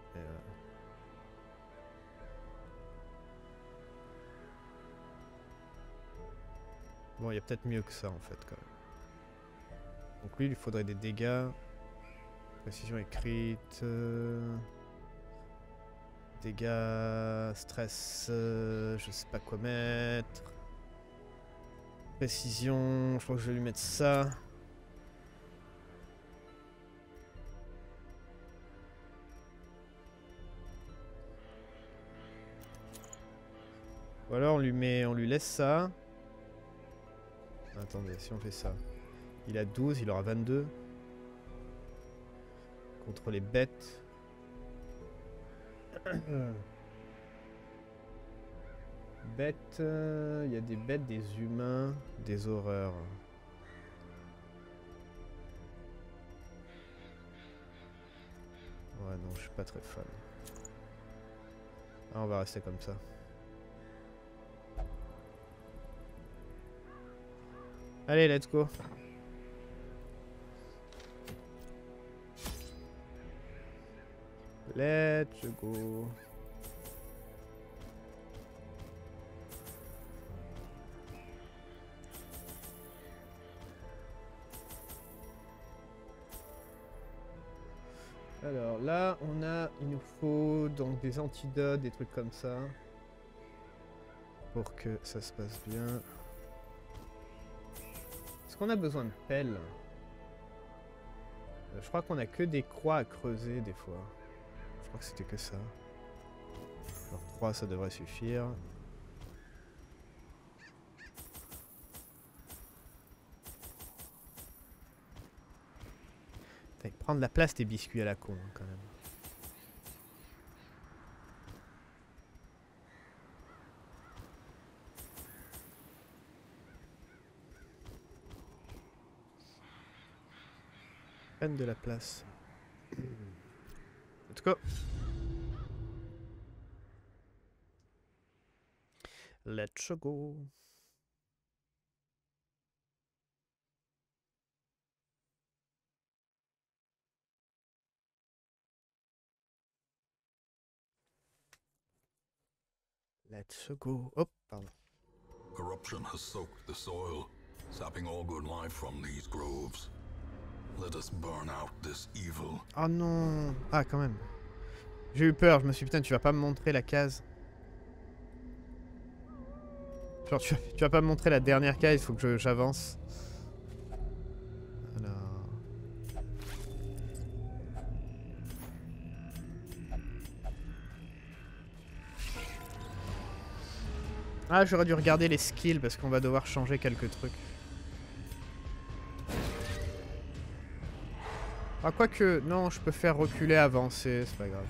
Bon, il y a peut-être mieux que ça, en fait, quand même. Donc lui, il faudrait des dégâts. Précision écrite. Dégâts, stress, je sais pas quoi mettre. Précision, je crois que je vais lui mettre ça. Ou alors on lui laisse ça. Attendez, si on fait ça. Il a 12, il aura 22. Contre les bêtes. Bêtes, il y a des bêtes, des humains, des horreurs. Ouais, non, je suis pas très fan. Ah, on va rester comme ça. Allez, let's go. Let's go. Alors là, on a, il nous faut donc des antidotes, des trucs comme ça, pour que ça se passe bien. Est-ce qu'on a besoin de pelles? Je crois qu'on a que des croix à creuser des fois. Je crois que c'était que ça. Alors croix, ça devrait suffire. Prendre la place tes biscuits à la con, hein, quand même. Prendre de la place. Let's go. Let's go. Let's go. Oh, pardon. Corruption has soaked the soil, sapping all good life from these groves. Let us burn out this evil. Oh non. Ah, quand même. J'ai eu peur, je me suis dit, putain, tu vas pas me montrer la case. Genre, tu vas pas me montrer la dernière case, il faut que j'avance. Alors. Ah, j'aurais dû regarder les skills parce qu'on va devoir changer quelques trucs. Ah, quoique, non, je peux faire reculer, avancer, c'est pas grave.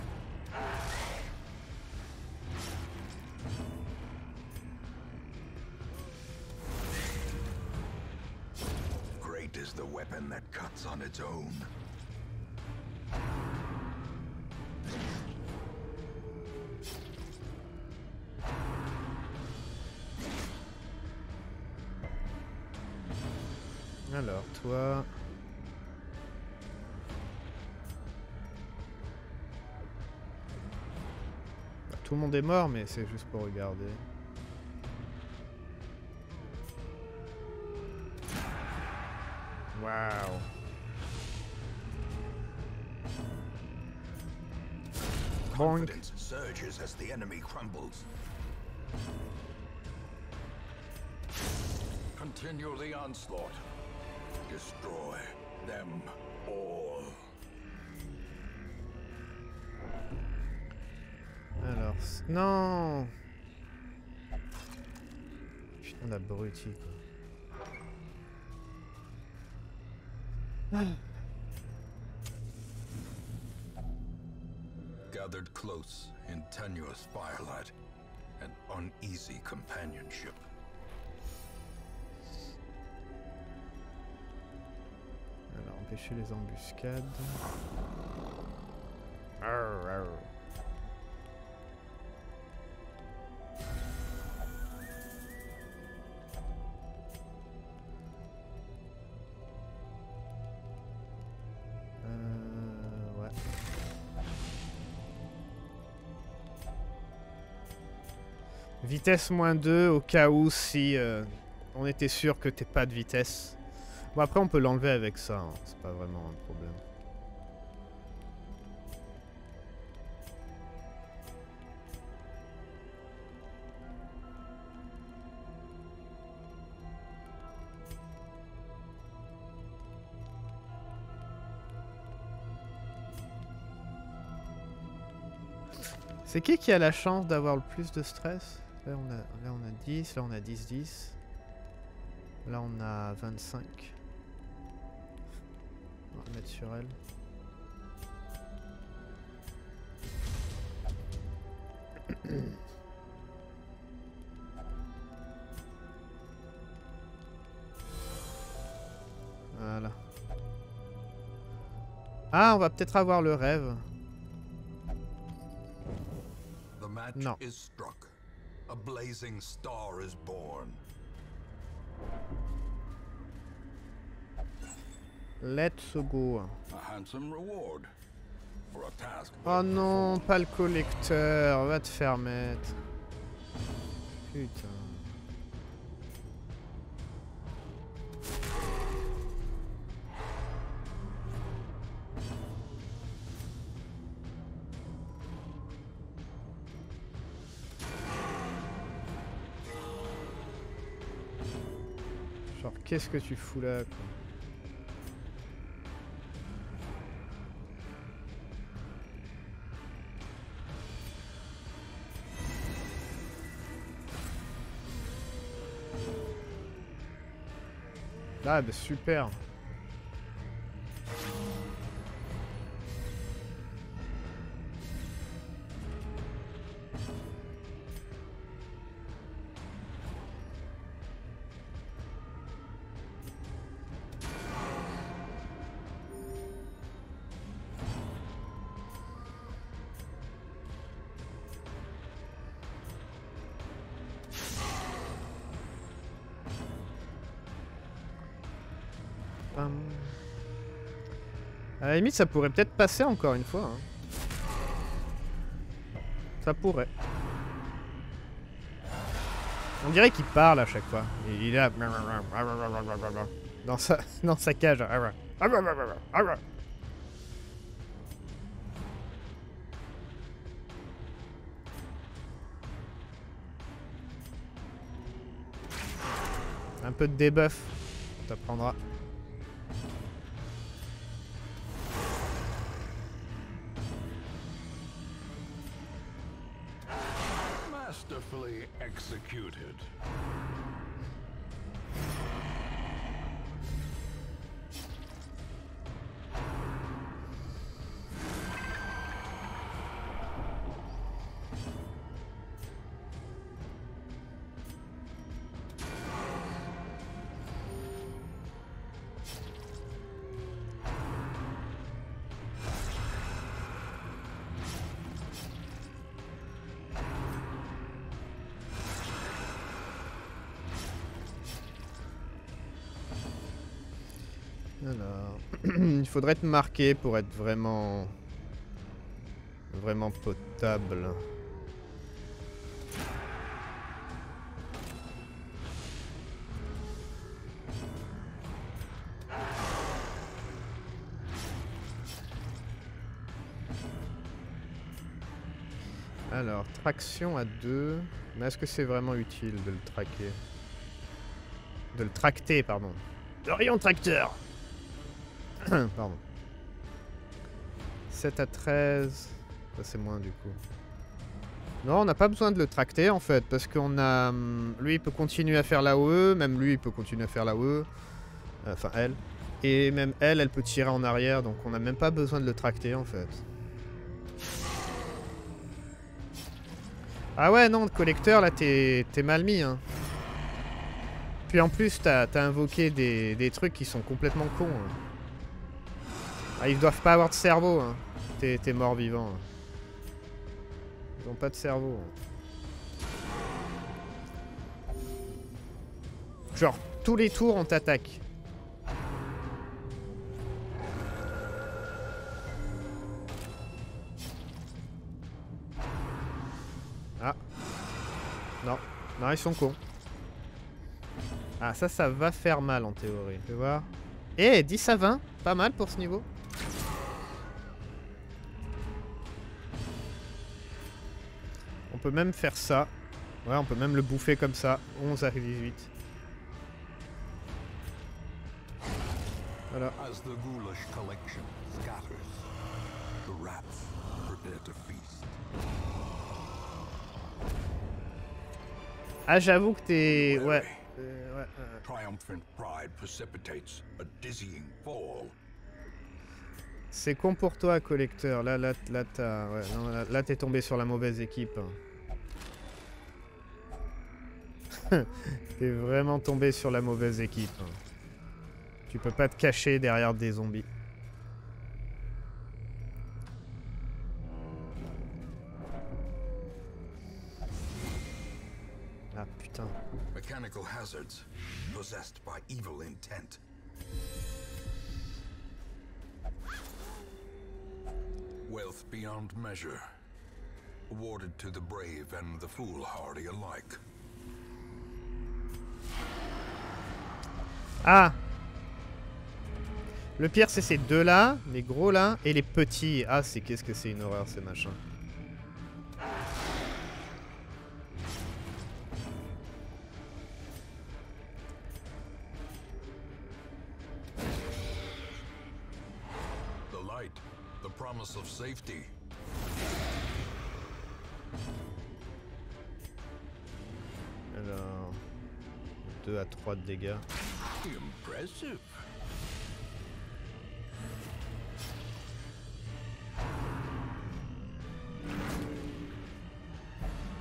Great is the weapon that cuts on its own. Alors, toi... Tout le monde est mort, mais c'est juste pour regarder. Waouh. Bonk. Continue the onslaught. Destroy them all. Alors, non. Putain d'abruti. Gathered close in tenuous firelight and uneasy companionship. Alors, empêcher les embuscades. Arr, arr. Vitesse -2 au cas où si on était sûr que t'es pas de vitesse. Bon après on peut l'enlever avec ça, hein. C'est pas vraiment un problème. C'est qui a la chance d'avoir le plus de stress? Là on a 10, là on a 10, 10. Là on a 25. On va mettre sur elle. Voilà. Ah, on va peut-être avoir le rêve. Non. A blazing star is born. Let's go. A handsome reward for a task. Oh non, pas le collecteur, va te faire mettre. Putain. Qu'est-ce que tu fous là, quoi? Ah bah super. À la limite, ça pourrait peut-être passer encore une fois. Hein. Ça pourrait. On dirait qu'il parle à chaque fois. Il est là. Dans sa cage. Un peu de debuff. Ça prendra. Executed. Alors, il faudrait te marquer pour être vraiment... vraiment potable. Alors, traction à 2. Mais est-ce que c'est vraiment utile de le traquer? De le tracter, pardon. Le rayon tracteur. Pardon. 7 à 13. Ça, c'est moins, du coup. Non, on n'a pas besoin de le tracter, en fait. Parce qu'on a... Lui, il peut continuer à faire la OE. Même lui, il peut continuer à faire la OE. Enfin, elle. Et même elle, elle peut tirer en arrière. Donc, on n'a même pas besoin de le tracter, en fait. Ah ouais, non, le collecteur, là, t'es mal mis, hein. Puis en plus, t'as invoqué des trucs qui sont complètement cons. Hein. Ah, ils doivent pas avoir de cerveau, hein. T'es mort vivant. Hein. Ils ont pas de cerveau. Hein. Genre, tous les tours, on t'attaque. Ah. Non. Non, ils sont cons. Ah, ça, ça va faire mal en théorie. Tu vois. Eh, 10 à 20. Pas mal pour ce niveau. On peut même faire ça. Ouais, on peut même le bouffer comme ça. 11 à 18. Voilà. Ah, j'avoue que t'es... Ouais. C'est con pour toi, collecteur. Là, t'as... Ouais, non, là, t'es tombé sur la mauvaise équipe. T'es vraiment tombé sur la mauvaise équipe. Tu peux pas te cacher derrière des zombies. Ah, putain. Mechanical hazards possessed by evil intent. Wealth beyond measure, awarded to the brave and the foolhardy alike. Ah. Le pire, c'est ces deux-là, les gros là, et les petits. Ah, c'est qu'est-ce que c'est une horreur, ces machins. Of safety. Alors 2 à 3 de dégâts. Impressive.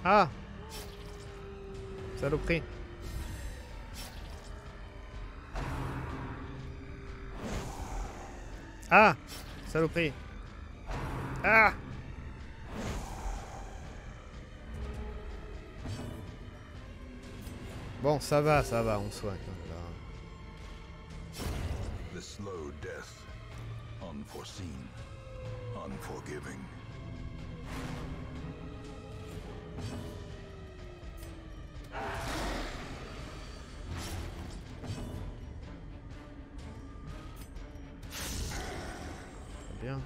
Ah, saloperie. Ah, saloperie. Ah! Bon, ça va, on soigne. The slow death, unforeseen, unforgiving. Bien.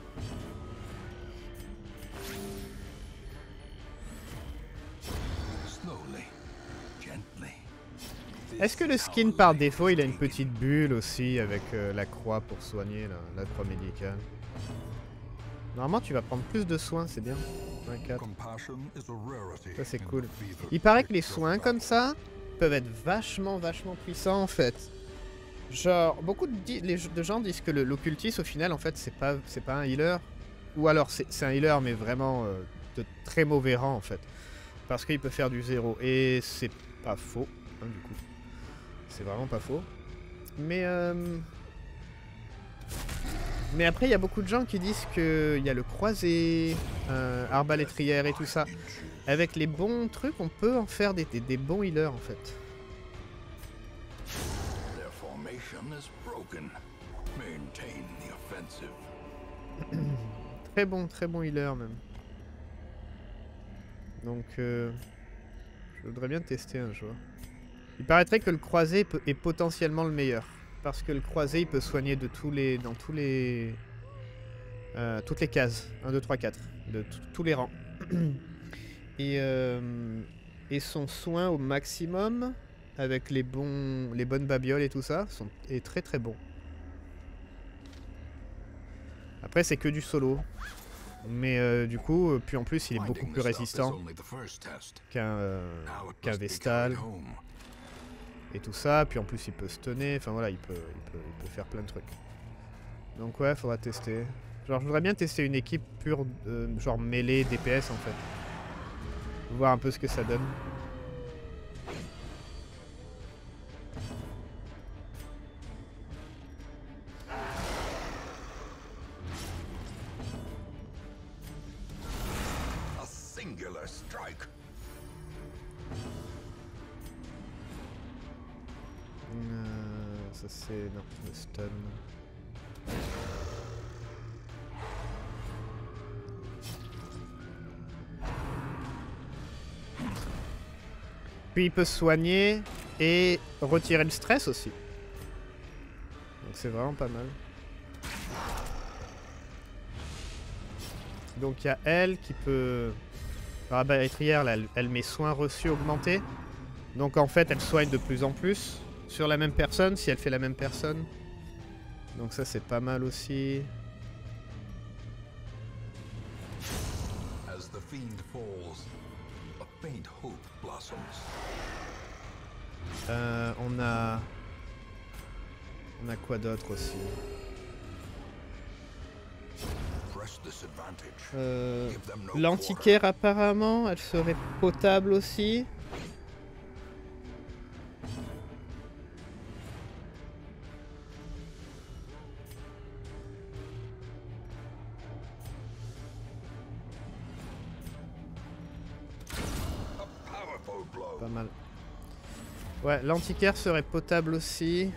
Est-ce que le skin par défaut, il a une petite bulle aussi avec la croix pour soigner, la croix médicale? Normalement, tu vas prendre plus de soins, c'est bien. 24. Ça, c'est cool. Il paraît que les soins comme ça peuvent être vachement puissants, en fait. Genre, beaucoup de gens disent que l'occultiste, au final, en fait, c'est pas un healer. Ou alors, c'est un healer, mais vraiment de très mauvais rang, en fait. Parce qu'il peut faire du zéro. Et c'est pas faux, hein, du coup. C'est vraiment pas faux. Mais après, il y a beaucoup de gens qui disent qu'il y a le croisé, arbalétrière et tout ça. Avec les bons trucs, on peut en faire des bons healers, en fait. Très bon healer même. Donc je voudrais bien tester un jour. Il paraîtrait que le croisé est potentiellement le meilleur. Parce que le croisé il peut soigner de tous les, dans tous les, toutes les cases, 1, 2, 3, 4, de tous les rangs. Et son soin au maximum, avec les bonnes babioles et tout ça, est très bon. Après c'est que du solo, mais du coup, puis en plus il est beaucoup plus résistant qu'un Vestal. Et tout ça, puis en plus il peut stunner, enfin voilà, il peut faire plein de trucs. Donc ouais, faudra tester. Genre je voudrais bien tester une équipe pure, genre mêlée DPS en fait. Voir un peu ce que ça donne. Non, le stun. Puis il peut soigner et retirer le stress aussi. Donc c'est vraiment pas mal. Donc il y a elle qui peut... Ah bah hier, elle met soins reçus augmentés. Donc en fait elle soigne de plus en plus. Sur la même personne, si elle fait la même personne. Donc ça c'est pas mal aussi. On a quoi d'autre aussi? L'antiquaire apparemment, elle serait potable aussi. Ouais, l'antiquaire serait potable aussi.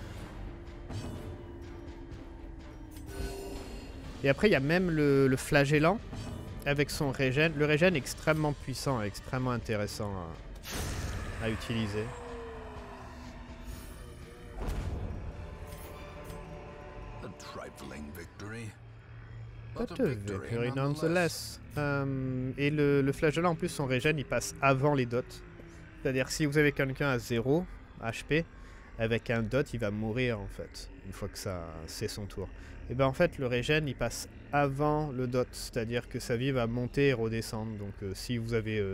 Et après, il y a même le flagellant avec son régène. Le régène est extrêmement puissant, extrêmement intéressant à utiliser. Victory nonetheless. Et le flagellant, en plus, son régène, il passe avant les dots. C'est-à-dire si vous avez quelqu'un à 0 HP, avec un dot il va mourir en fait, une fois que ça c'est son tour. Et ben en fait le régène il passe avant le dot, c'est-à-dire que sa vie va monter et redescendre. Donc si vous avez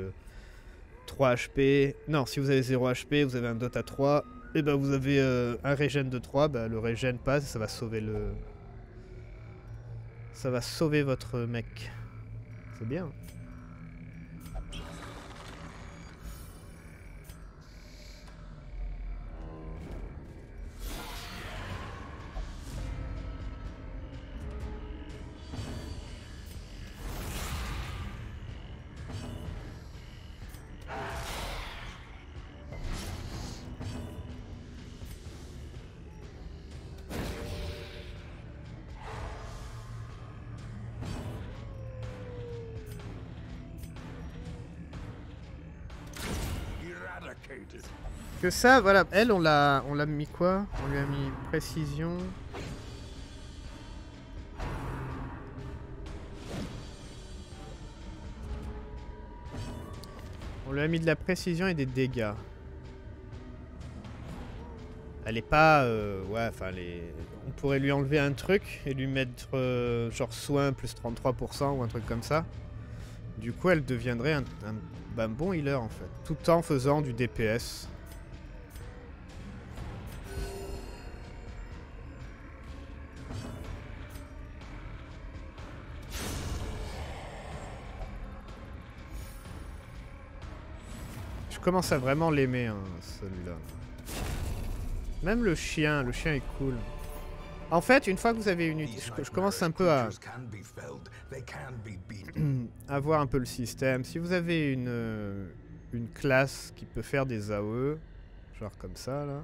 3 HP, non si vous avez 0 HP, vous avez un dot à 3, et ben vous avez un régène de 3, ben, le régène passe, ça va sauver le... Ça va sauver votre mec. C'est bien. Que ça, voilà, elle on l'a mis quoi? On lui a mis précision. On lui a mis de la précision et des dégâts. Elle est pas... ouais, enfin, on pourrait lui enlever un truc et lui mettre genre soin plus 33% ou un truc comme ça. Du coup, elle deviendrait un bon healer en fait, tout en faisant du DPS. Je commence à vraiment l'aimer hein, celui-là. Même le chien est cool. En fait, une fois que vous avez une... Je commence un peu à... voir un peu le système. Si vous avez une classe qui peut faire des AOE, genre comme ça, là,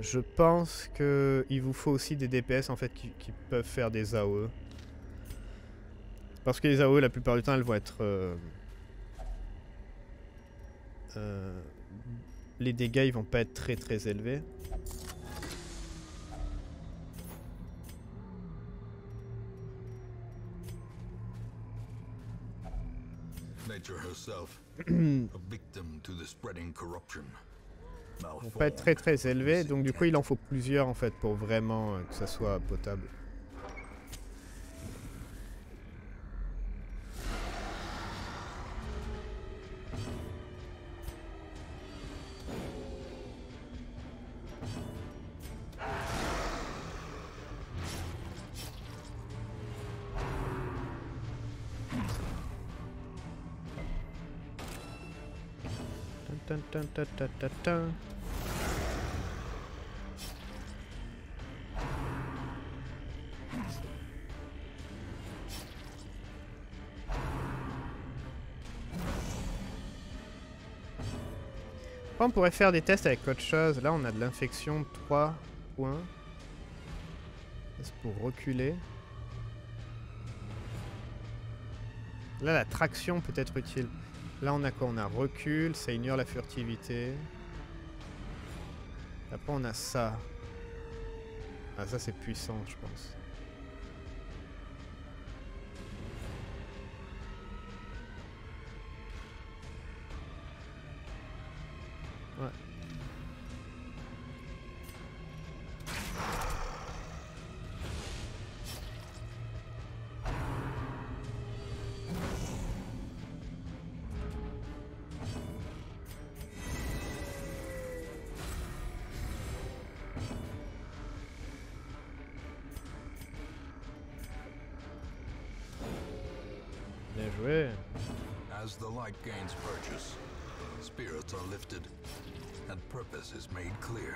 Je pense qu'il vous faut aussi des DPS en fait qui peuvent faire des AOE. Parce que les AOE la plupart du temps elles vont être... les dégâts ils vont pas être très élevés. Ils vont pas être très élevés, donc du coup il en faut plusieurs en fait pour vraiment que ça soit potable. On pourrait faire des tests avec autre chose. Là on a de l'infection 3 points. C'est pour reculer. Là la traction peut être utile. Là on a quoi? On a recul, ça ignore la furtivité. Après on a ça. Ah ça c'est puissant je pense. Ouais. Gains purchase. Spirits are lifted and purpose is made clear.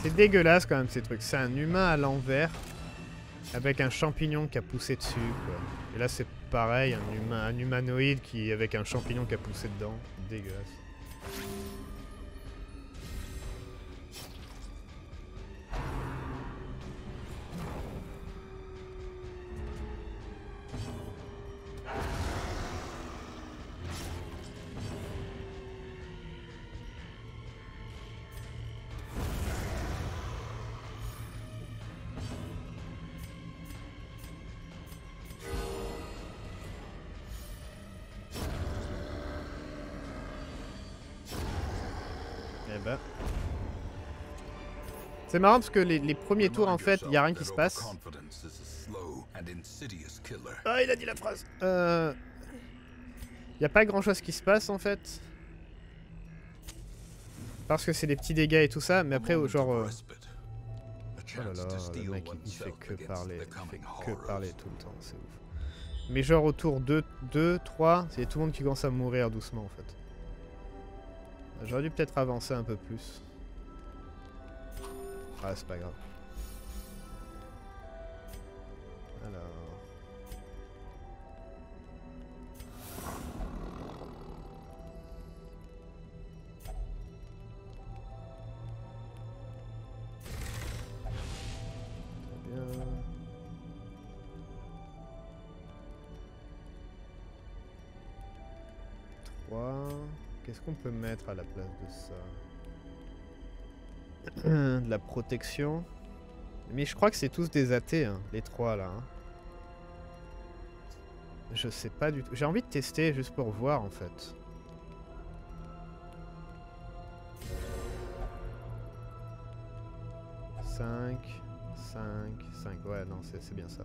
C'est dégueulasse quand même ces trucs. C'est un humain à l'envers avec un champignon qui a poussé dessus quoi. Et là c'est pareil, un humain, un humanoïde qui avec un champignon qui a poussé dedans. Dégueulasse. C'est marrant parce que les premiers tours en fait, il n'y a rien qui se passe. Ah, il a dit la phrase. Il n'y a pas grand chose qui se passe en fait. Parce que c'est des petits dégâts et tout ça, mais après au genre... Oh là là, le mec il fait que parler, tout le temps, c'est ouf. Mais genre autour de 2, 3, c'est tout le monde qui commence à mourir doucement en fait. J'aurais dû peut-être avancer un peu plus. Ah, c'est pas grave. Alors... Très bien. Trois... Qu'est-ce qu'on peut mettre à la place de ça ? De la protection. Mais je crois que c'est tous des athées, hein, les trois là. Hein. Je sais pas du tout. J'ai envie de tester juste pour voir en fait. Cinq. Ouais, non, c'est bien ça.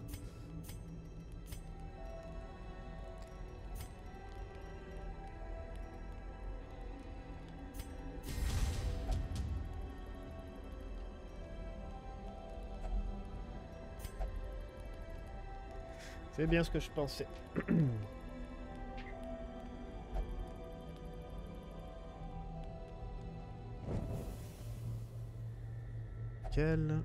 C'est bien ce que je pensais. Quel...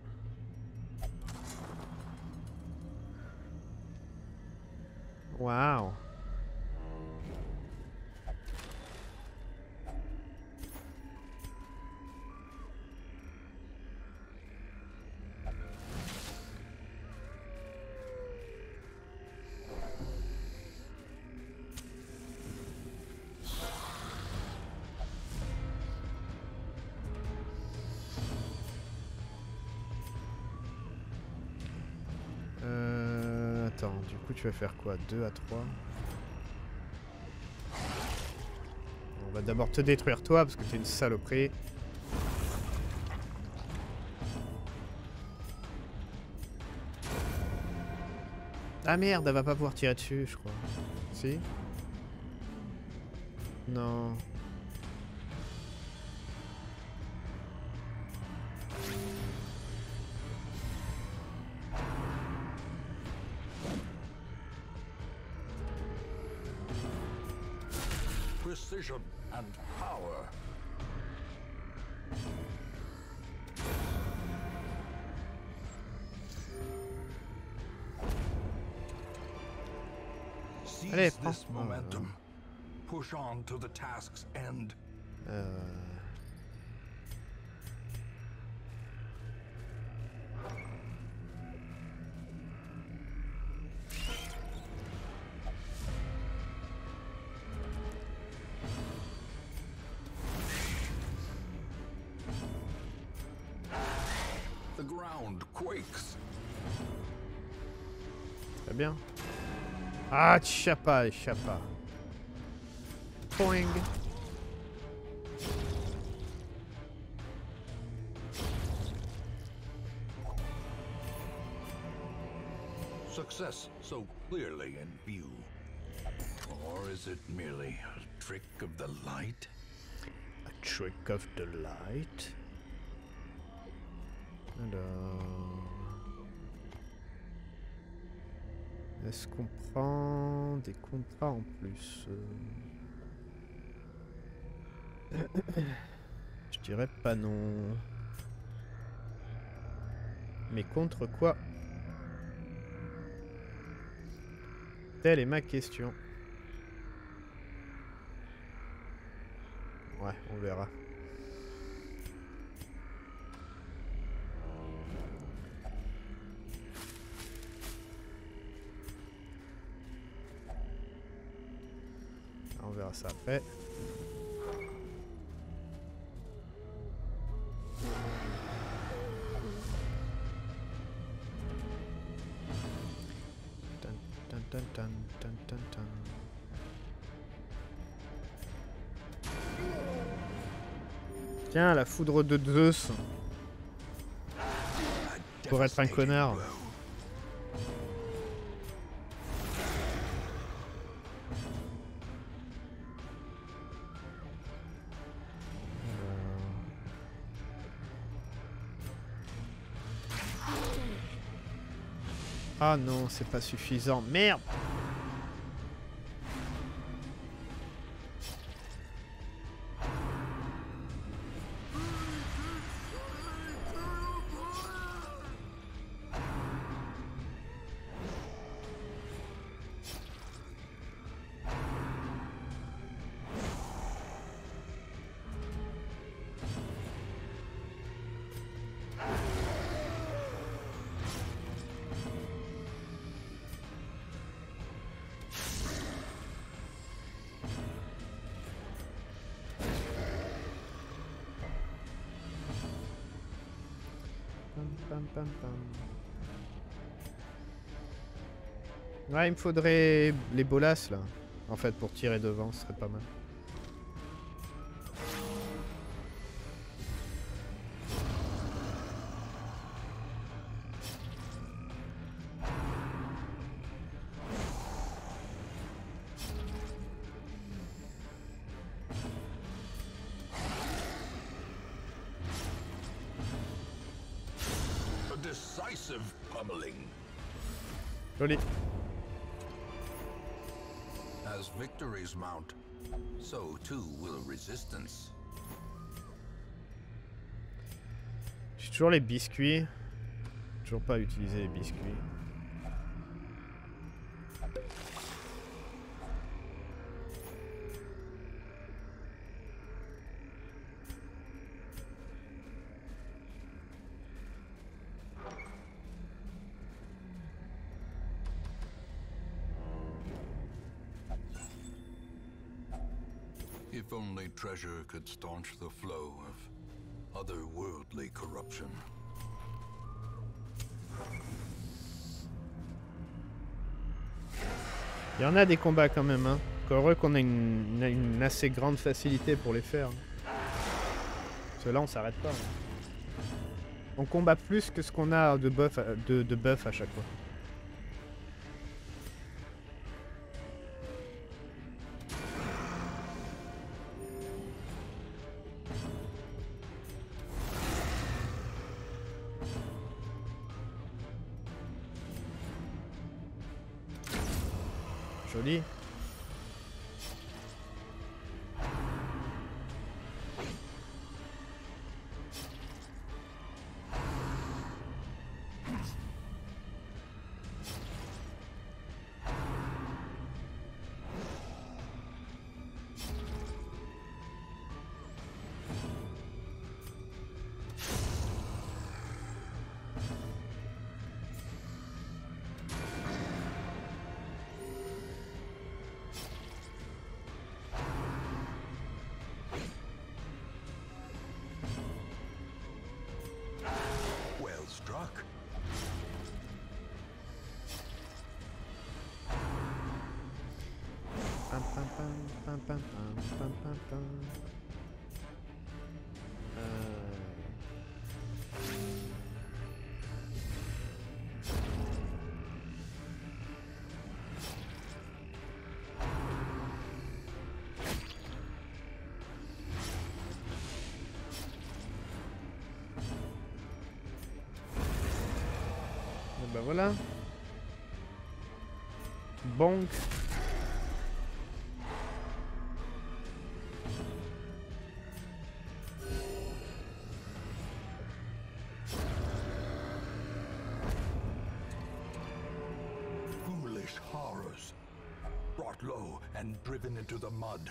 Waouh. Attends, du coup tu vas faire quoi? 2 à 3. On va d'abord te détruire toi parce que t'es une saloperie. Ah merde, elle va pas pouvoir tirer dessus, je crois. Si? Non. Precision and power. Allez, prends ce momentum. Push on to the task's end. The ground quakes. Très bien. Ah, t'échappe pas. Poing. Success so clearly in view. Or is it merely a trick of the light? A trick of the light? Alors... Est-ce qu'on prend des contrats en plus? Je dirais pas non. Mais contre quoi? Telle est ma question. Ouais, on verra. On verra ça après. Tiens, la foudre de Zeus. Pour être un connard. Ah non, c'est pas suffisant. Merde! Ouais, il me faudrait les bolas là, en fait, pour tirer devant, ce serait pas mal. A decisive pummeling. Joli. As victories mount, so too will resistance. J'ai toujours les biscuits. Toujours pas utilisé les biscuits. If only treasure could staunch the flow of otherworldly corruption. Il y en a des combats quand même, hein. Heureux qu'on ait une assez grande facilité pour les faire. Parce que là, on s'arrête pas. On combat plus que ce qu'on a de buff à chaque fois. Joli. Ben voilà. Bonk. Foolish horrors, brought low and driven into the mud.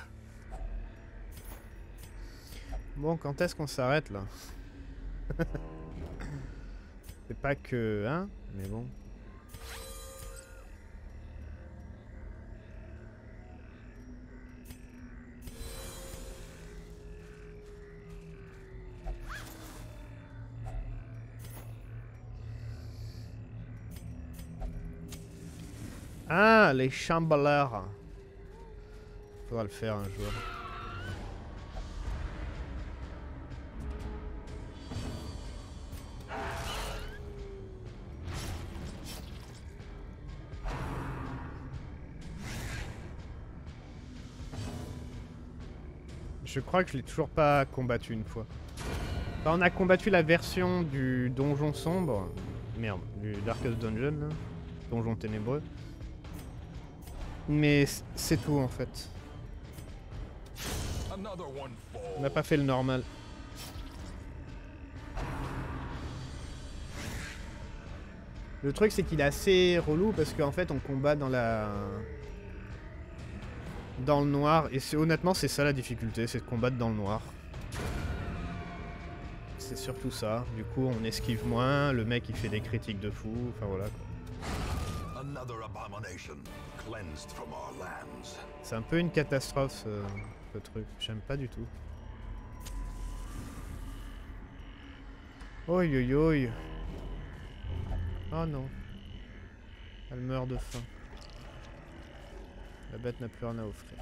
Bon, quand est-ce qu'on s'arrête là? C'est pas que, hein? Mais bon. Ah, les Shambler. Faudra le faire un jour. Je crois que je l'ai toujours pas combattu une fois. Enfin, on a combattu la version du donjon sombre. Merde, du Darkest Dungeon, là. Donjon ténébreux. Mais c'est tout en fait. On n'a pas fait le normal. Le truc c'est qu'il est assez relou parce qu'en fait on combat dans la... dans le noir, et honnêtement c'est ça la difficulté, c'est de combattre dans le noir. C'est surtout ça, du coup on esquive moins, le mec il fait des critiques de fou, enfin voilà quoi. Another abomination cleansed from our lands. C'est un peu une catastrophe ce truc, j'aime pas du tout. Oi oi oi. Oh non. Elle meurt de faim. La bête n'a plus rien à offrir.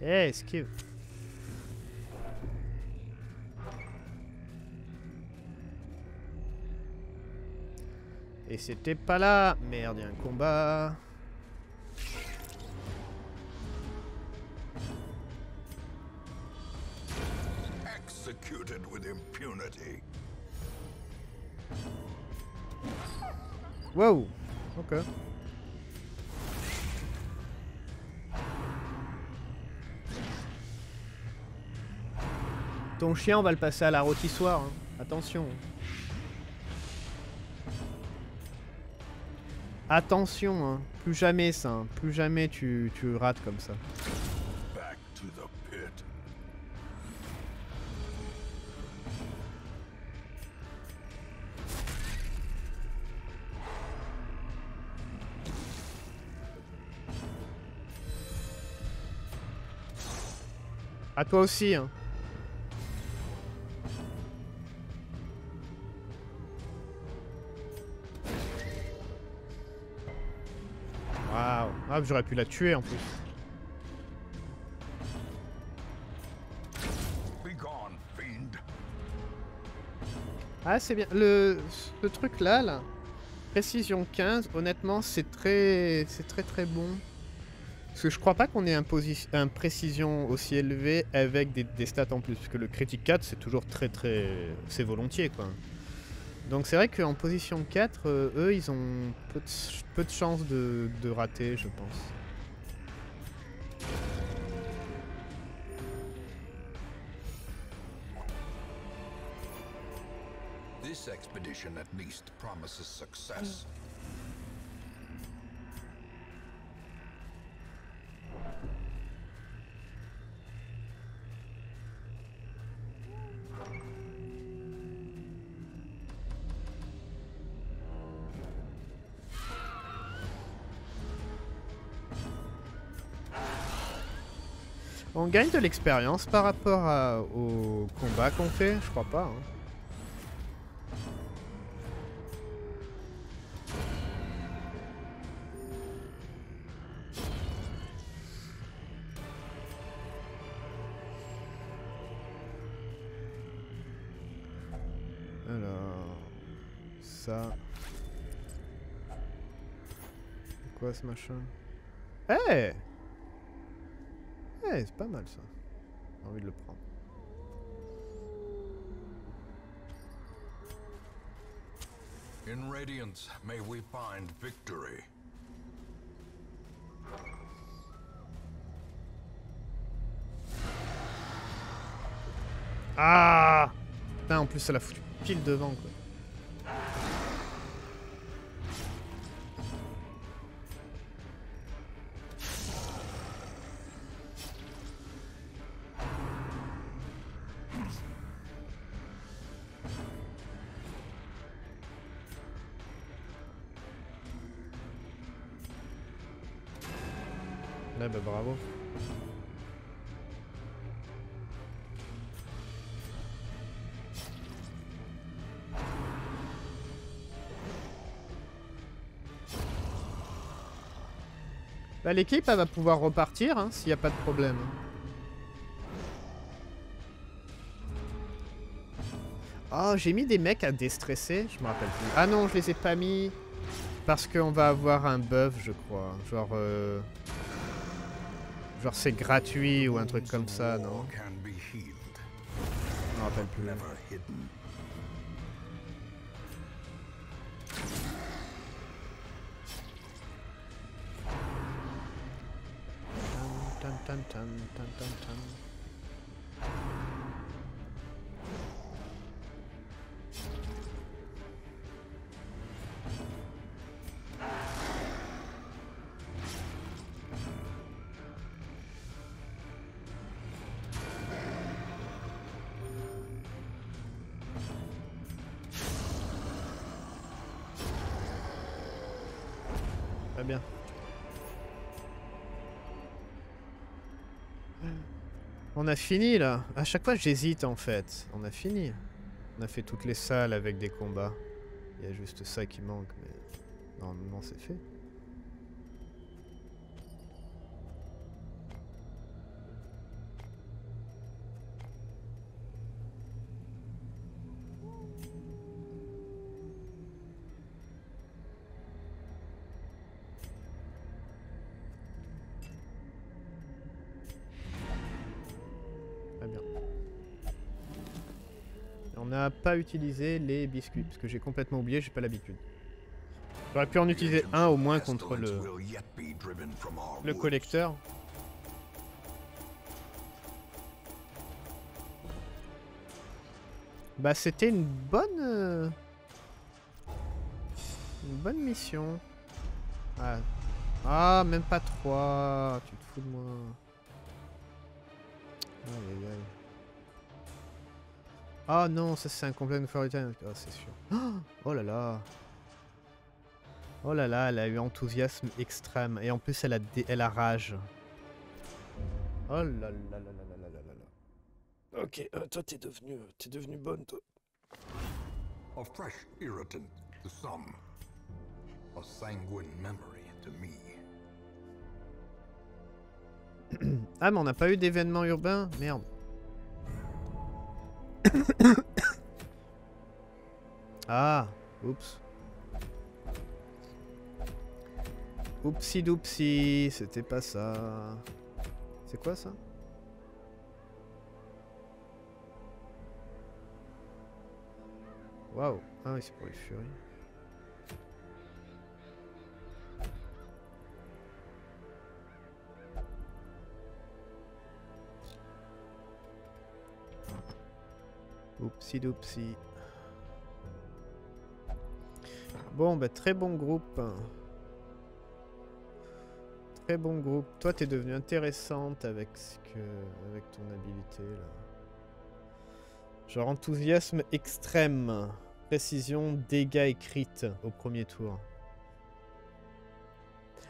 Eh, hey, esquive. Et c'était pas là. Merde, il y a un combat. Executed with impunity. Wow, ok. Ton chien, on va le passer à la rôtissoire, hein. Attention. Attention, hein. Plus jamais ça, hein. Plus jamais tu rates comme ça. Back to the pit. À toi aussi, hein. Waouh. Ah, j'aurais pu la tuer en plus. Ah, c'est bien. Ce truc là, Précision 15, honnêtement, c'est très bon. Parce que je crois pas qu'on ait un précision aussi élevé avec des stats en plus. Parce que le critique 4, c'est toujours très... C'est volontiers, quoi. Donc c'est vrai qu'en position 4, eux, ils ont peu de chances de rater, je pense. This expedition at least promises success. On gagne de l'expérience par rapport au combat qu'on fait, je crois pas. Hein. Ce machin. Eh hey, c'est pas mal ça. J'ai envie de le prendre. In radiance, may we find victory. Ah putain, en plus ça l'a foutu pile devant quoi. Bah, l'équipe va pouvoir repartir hein, s'il n'y a pas de problème. Oh, j'ai mis des mecs à déstresser, je me rappelle plus. Ah non, je les ai pas mis parce qu'on va avoir un buff, je crois. Genre, genre c'est gratuit ou un truc comme ça, non? Je me rappelle plus. Là. Très bien. On a fini là. À chaque fois j'hésite en fait. On a fini. On a fait toutes les salles avec des combats. Il y a juste ça qui manque. Mais normalement c'est fait. Pas utiliser les biscuits parce que j'ai complètement oublié, j'ai pas l'habitude. J'aurais pu en utiliser un au moins contre le collecteur. Bah c'était une bonne mission. Ah, ah même pas 3. Tu te fous de moi. Aïe aïe aïe. Ah non, ça c'est un complaint for return. Ah, c'est sûr. Oh là là. Oh là là, elle a eu enthousiasme extrême. Et en plus, elle a rage. Oh là là là là là là là. Ok, toi t'es devenu bonne toi. A fresh irritant to some, a sanguine memory to me. Ah mais on n'a pas eu d'événement urbain, merde. Ah, oups. Oupsi doupsi, c'était pas ça. C'est quoi ça? Waouh, ah oui c'est pour les furies. Oupsi doupsi. Bon bah très bon groupe. Très bon groupe. Toi t'es devenue intéressante avec ce que, avec ton habilité là. Genre enthousiasme extrême. Précision, dégâts et crit au premier tour.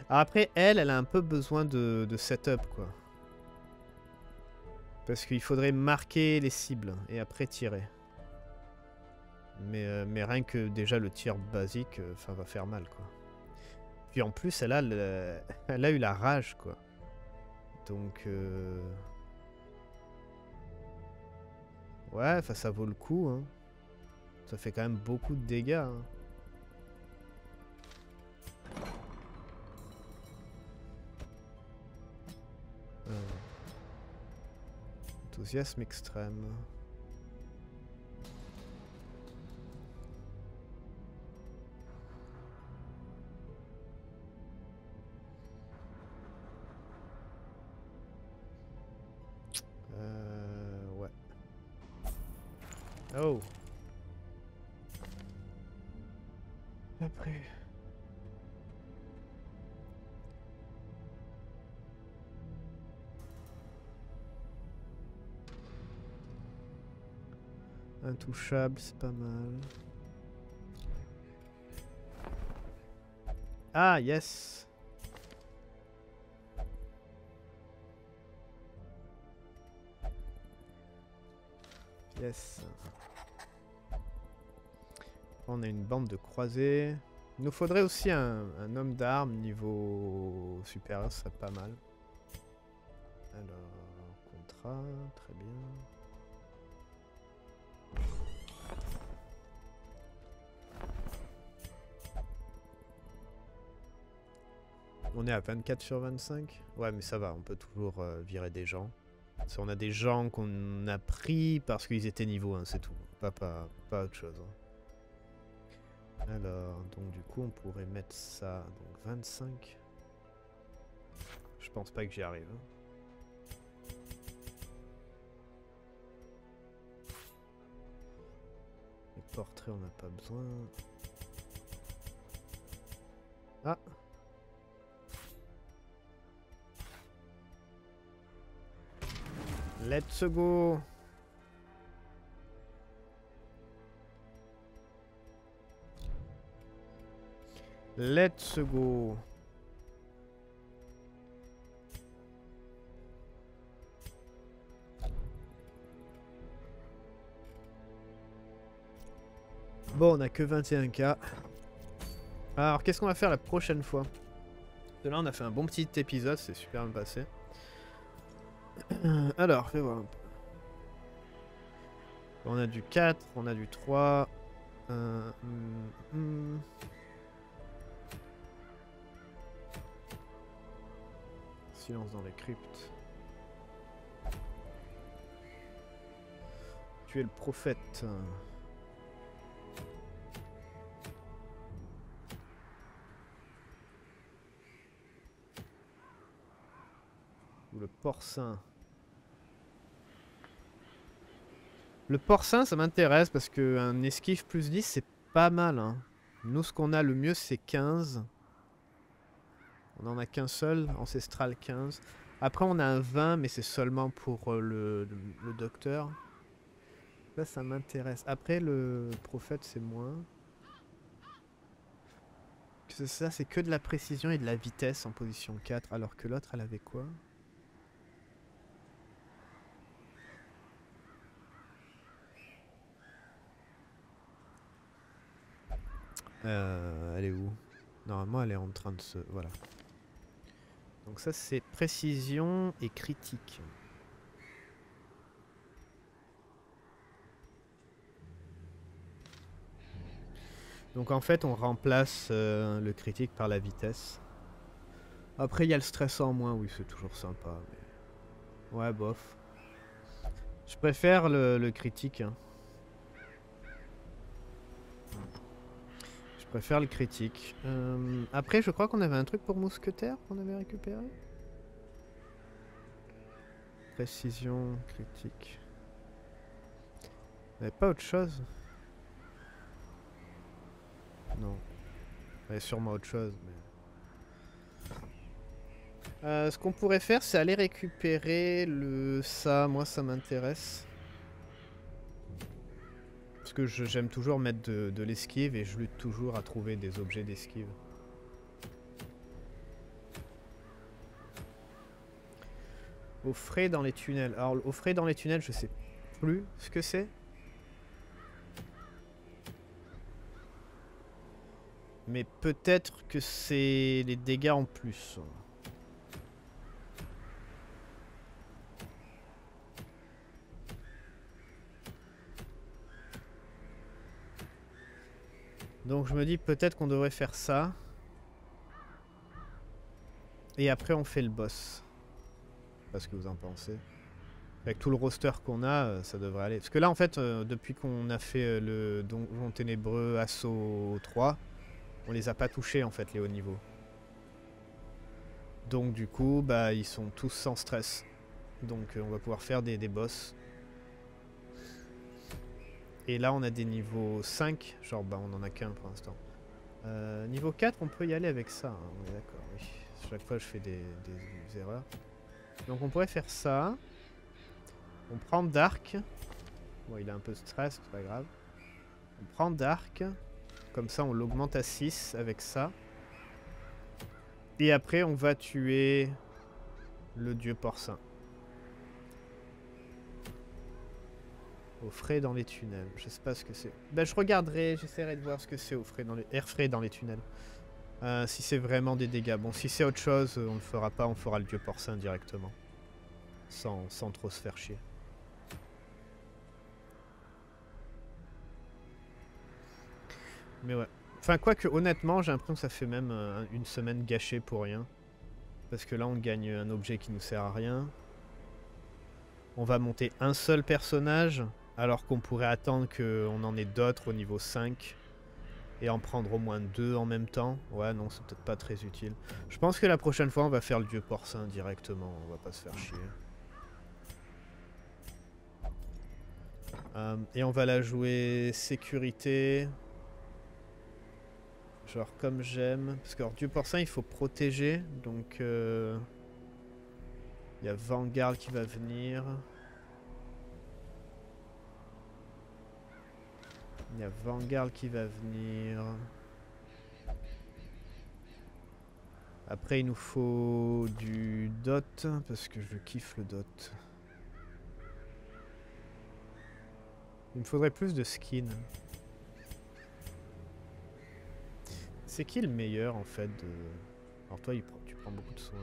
Alors après elle, elle a un peu besoin de setup quoi. Parce qu'il faudrait marquer les cibles et après tirer. Mais rien que déjà le tir basique, enfin va faire mal quoi. Puis en plus elle a, elle a eu la rage quoi. Donc ouais, enfin ça vaut le coup hein. Ça fait quand même beaucoup de dégâts hein. Enthousiasme extrême. Ouais. Oh. Après. Intouchable, c'est pas mal. Ah, yes. Yes. On a une bande de croisés. Il nous faudrait aussi un homme d'armes niveau supérieur, ça serait pas mal. Alors, contrat, très bien. On est à 24 sur 25. Ouais, mais ça va, on peut toujours virer des gens. Si on a des gens qu'on a pris parce qu'ils étaient niveau 1, c'est tout. Pas autre chose. Hein. Alors, donc du coup, on pourrait mettre ça. Donc 25. Je pense pas que j'y arrive. Hein. Les portraits, on n'a pas besoin. Ah! Let's go. Let's go. Bon, on a que 21 000. Alors, qu'est-ce qu'on va faire la prochaine fois? De là, on a fait un bon petit épisode, c'est super bien passé. Alors, fais voir un peu. On a du 4, on a du 3. Silence dans les cryptes. Tuer le prophète. Ou le porcin. Le porcin, ça m'intéresse parce qu'un esquive plus 10, c'est pas mal. Hein. Nous, ce qu'on a le mieux, c'est 15. On en a qu'un seul, ancestral 15. Après, on a un 20, mais c'est seulement pour le docteur. Là, ça m'intéresse. Après, le prophète, c'est moins. Ça, c'est que de la précision et de la vitesse en position 4, alors que l'autre, elle avait quoi ? Elle est où? Normalement elle est en train de se... Voilà. Donc ça c'est précision et critique. Donc en fait on remplace le critique par la vitesse. Après il y a le stress en moins, oui c'est toujours sympa. Mais... ouais bof. Je préfère le critique. Hein. Je préfère le critique. Après je crois qu'on avait un truc pour mousquetaire qu'on avait récupéré. Précision, critique. On n'avait pas autre chose ? Non. Il y a sûrement autre chose. Mais... ce qu'on pourrait faire, c'est aller récupérer le... ça, moi ça m'intéresse. Parce que j'aime toujours mettre de l'esquive et je lutte toujours à trouver des objets d'esquive. Au frais dans les tunnels. Alors au frais dans les tunnels, je sais plus ce que c'est. Mais peut-être que c'est les dégâts en plus. Donc je me dis peut-être qu'on devrait faire ça. Et après on fait le boss. Je sais pas ce que vous en pensez. Avec tout le roster qu'on a, ça devrait aller. Parce que là en fait, depuis qu'on a fait le Donjon Ténébreux Assaut 3... on les a pas touchés en fait les hauts niveaux. Donc du coup bah ils sont tous sans stress. Donc on va pouvoir faire des boss. Et là on a des niveaux 5, genre bah on en a qu'un pour l'instant. Niveau 4 on peut y aller avec ça, hein. On est d'accord, oui. Chaque fois je fais des erreurs. Donc on pourrait faire ça. On prend Dark. Bon il a un peu de stress, c'est pas grave. On prend Dark. Comme ça on l'augmente à 6 avec ça. Et après on va tuer le dieu porcin. Au frais dans les tunnels. Je sais pas ce que c'est. Ben, je regarderai, j'essaierai de voir ce que c'est au frais dans les... air frais dans les tunnels. Si c'est vraiment des dégâts. Bon si c'est autre chose on ne fera pas, on fera le dieu porcin directement. Sans trop se faire chier. Mais ouais. Enfin, quoique, honnêtement, j'ai l'impression que ça fait même une semaine gâchée pour rien. Parce que là, on gagne un objet qui nous sert à rien. On va monter un seul personnage, alors qu'on pourrait attendre qu'on en ait d'autres au niveau 5. Et en prendre au moins 2 en même temps. Ouais, non, c'est peut-être pas très utile. Je pense que la prochaine fois, on va faire le dieu porcin directement. On va pas se faire chier. Et on va la jouer sécurité... genre comme j'aime, parce que alors, dieu porcin il faut protéger, donc il y a Vanguard qui va venir. Il y a Vanguard qui va venir. Après il nous faut du dot, parce que je kiffe le dot. Il me faudrait plus de skins. C'est qui le meilleur en fait de... alors toi tu prends beaucoup de soin.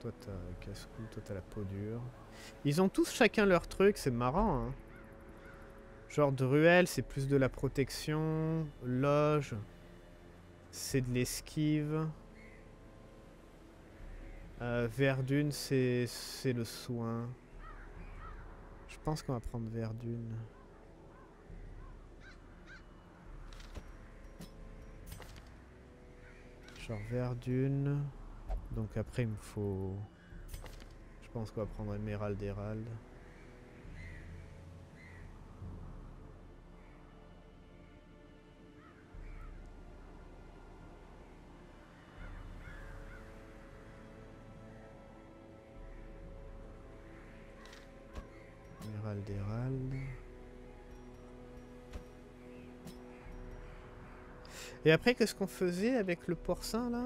Toi t'as le casse-cou, toi t'as la peau dure. Ils ont tous chacun leur truc, c'est marrant hein. Genre de ruelle c'est plus de la protection, loge c'est de l'esquive. Verdune c'est le soin. Je pense qu'on va prendre Verdune. Genre Verdune. Donc après il me faut... je pense qu'on va prendre Émeraude Hérald. Émeraude Hérald. Et après, qu'est-ce qu'on faisait avec le porcin, là?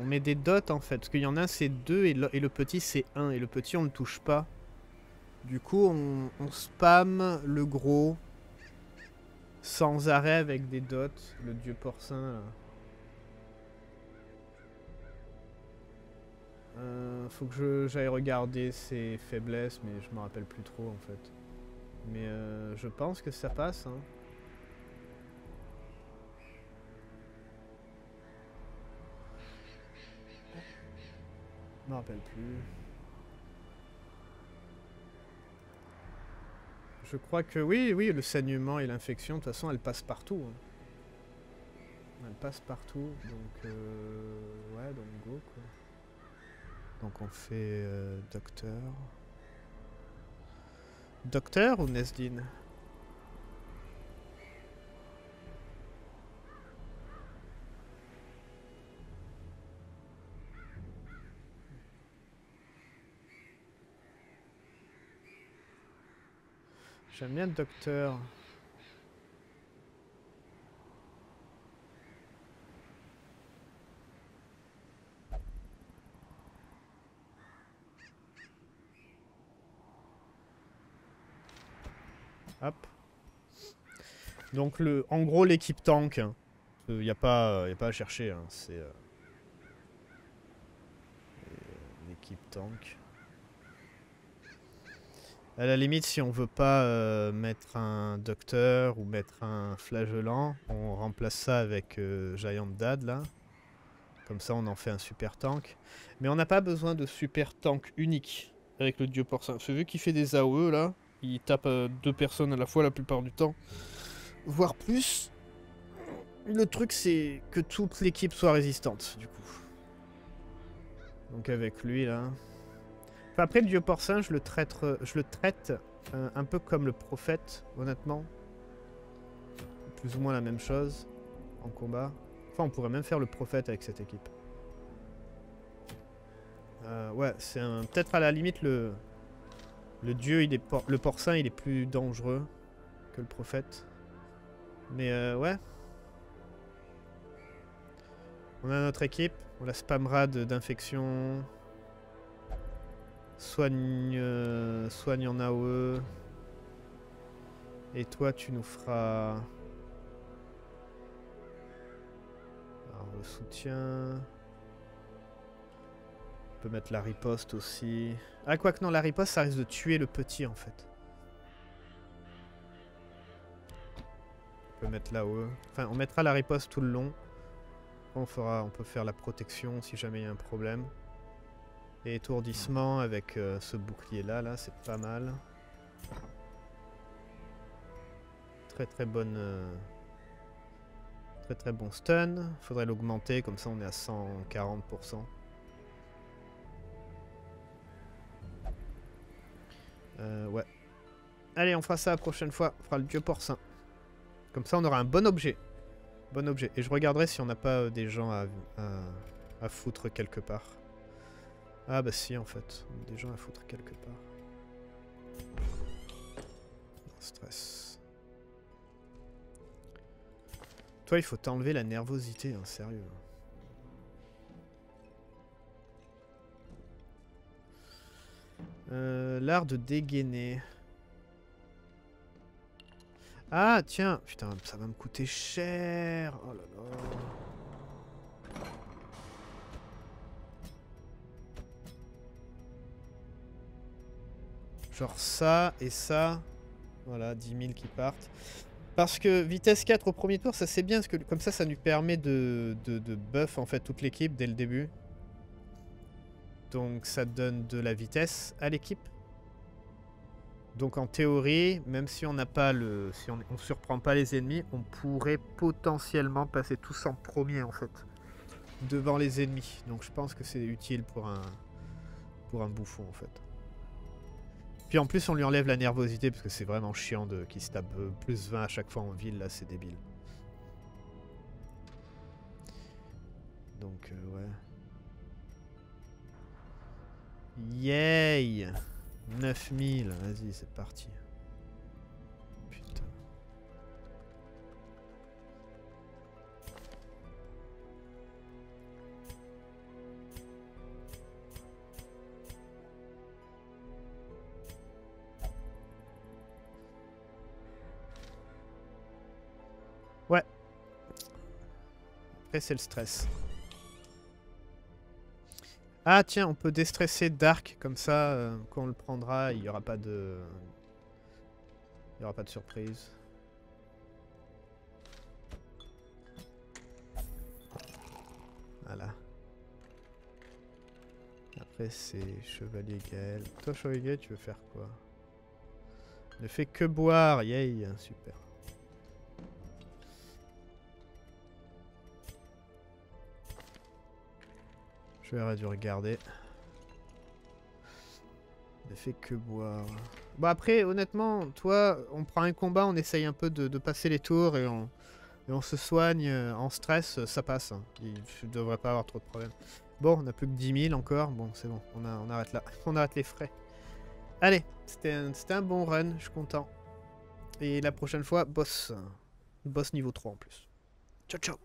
On met des dots, en fait. Parce qu'il y en a un, c'est 2, et le petit, c'est 1. Et le petit, on ne le touche pas. Du coup, on spamme le gros sans arrêt avec des dots. Le dieu porcin, là. Faut que j'aille regarder ses faiblesses, mais je me rappelle plus trop en fait. Mais je pense que ça passe. Hein. Je me rappelle plus. Je crois que oui, oui, le saignement et l'infection, de toute façon, elle passe partout. Hein. Elle passe partout, donc ouais, donc go quoi. Donc on fait docteur. Docteur ou Nesdine? J'aime bien le docteur. Hop. Donc le, en gros l'équipe tank, y a pas à chercher, hein, c'est l'équipe tank. À la limite, si on veut pas mettre un docteur ou mettre un flagellant, on remplace ça avec Giant Dad là. Comme ça, on en fait un super tank. Mais on n'a pas besoin de super tank unique avec le dieu porcin. Parce que vu qu'il fait des AOE là, il tape deux personnes à la fois la plupart du temps, voire plus. Le truc, c'est que toute l'équipe soit résistante du coup. Donc avec lui là. Après, le dieu porcin, je le traite un peu comme le prophète, honnêtement. Plus ou moins la même chose en combat. Enfin, on pourrait même faire le prophète avec cette équipe. Ouais, c'est peut-être à la limite le dieu, le porcin, il est plus dangereux que le prophète. Mais ouais. On a notre équipe, on la spammera d'infection. Soigne en AOE. Et toi, tu nous feras un soutien. On peut mettre la riposte aussi. Ah, quoique non, la riposte, ça risque de tuer le petit, en fait. On peut mettre l'AOE. Enfin, on mettra la riposte tout le long. On peut faire la protection si jamais il y a un problème. Et étourdissement avec ce bouclier là, c'est pas mal. Très bon stun. Faudrait l'augmenter, comme ça on est à 140%. Ouais. Allez, on fera ça la prochaine fois. On fera le dieu porcin. Comme ça on aura un bon objet. Bon objet. Et je regarderai si on n'a pas des gens à foutre quelque part. Ah bah si en fait, on a des gens à foutre quelque part. Stress. Toi il faut t'enlever la nervosité, hein, sérieux. L'art de dégainer. Ah tiens, putain ça va me coûter cher. Oh là là. Genre ça et ça. Voilà, 10 000 qui partent. Parce que vitesse 4 au premier tour, ça c'est bien. Parce que comme ça, ça nous permet de buff en fait toute l'équipe dès le début. Donc ça donne de la vitesse à l'équipe. Donc en théorie, même si on n'a pas le. Si on ne surprend pas les ennemis, on pourrait potentiellement passer tous en premier en fait. Devant les ennemis. Donc je pense que c'est utile pour un bouffon en fait. Puis en plus on lui enlève la nervosité parce que c'est vraiment chiant qu'il se tape plus 20 à chaque fois en ville, là c'est débile. Donc ouais. Yay! 9000, vas-y c'est parti. Putain. C'est le stress. Ah tiens, on peut déstresser Dark, comme ça, quand on le prendra, il n'y aura pas de... Il n'y aura pas de surprise. Voilà. Après c'est Chevalier Gaël. Toi Chevalier Gaël, tu veux faire quoi? Ne fais que boire, yay, super. Je vais arrêter de regarder. Ne fait que boire. Bon après honnêtement, toi on prend un combat, on essaye un peu de passer les tours et on se soigne en stress, ça passe. Il devrait pas avoir trop de problèmes. Bon, on a plus que 10 000 encore. Bon c'est bon, on arrête là. On arrête les frais. Allez, c'était un bon run, je suis content. Et la prochaine fois, boss. Boss niveau 3 en plus. Ciao ciao.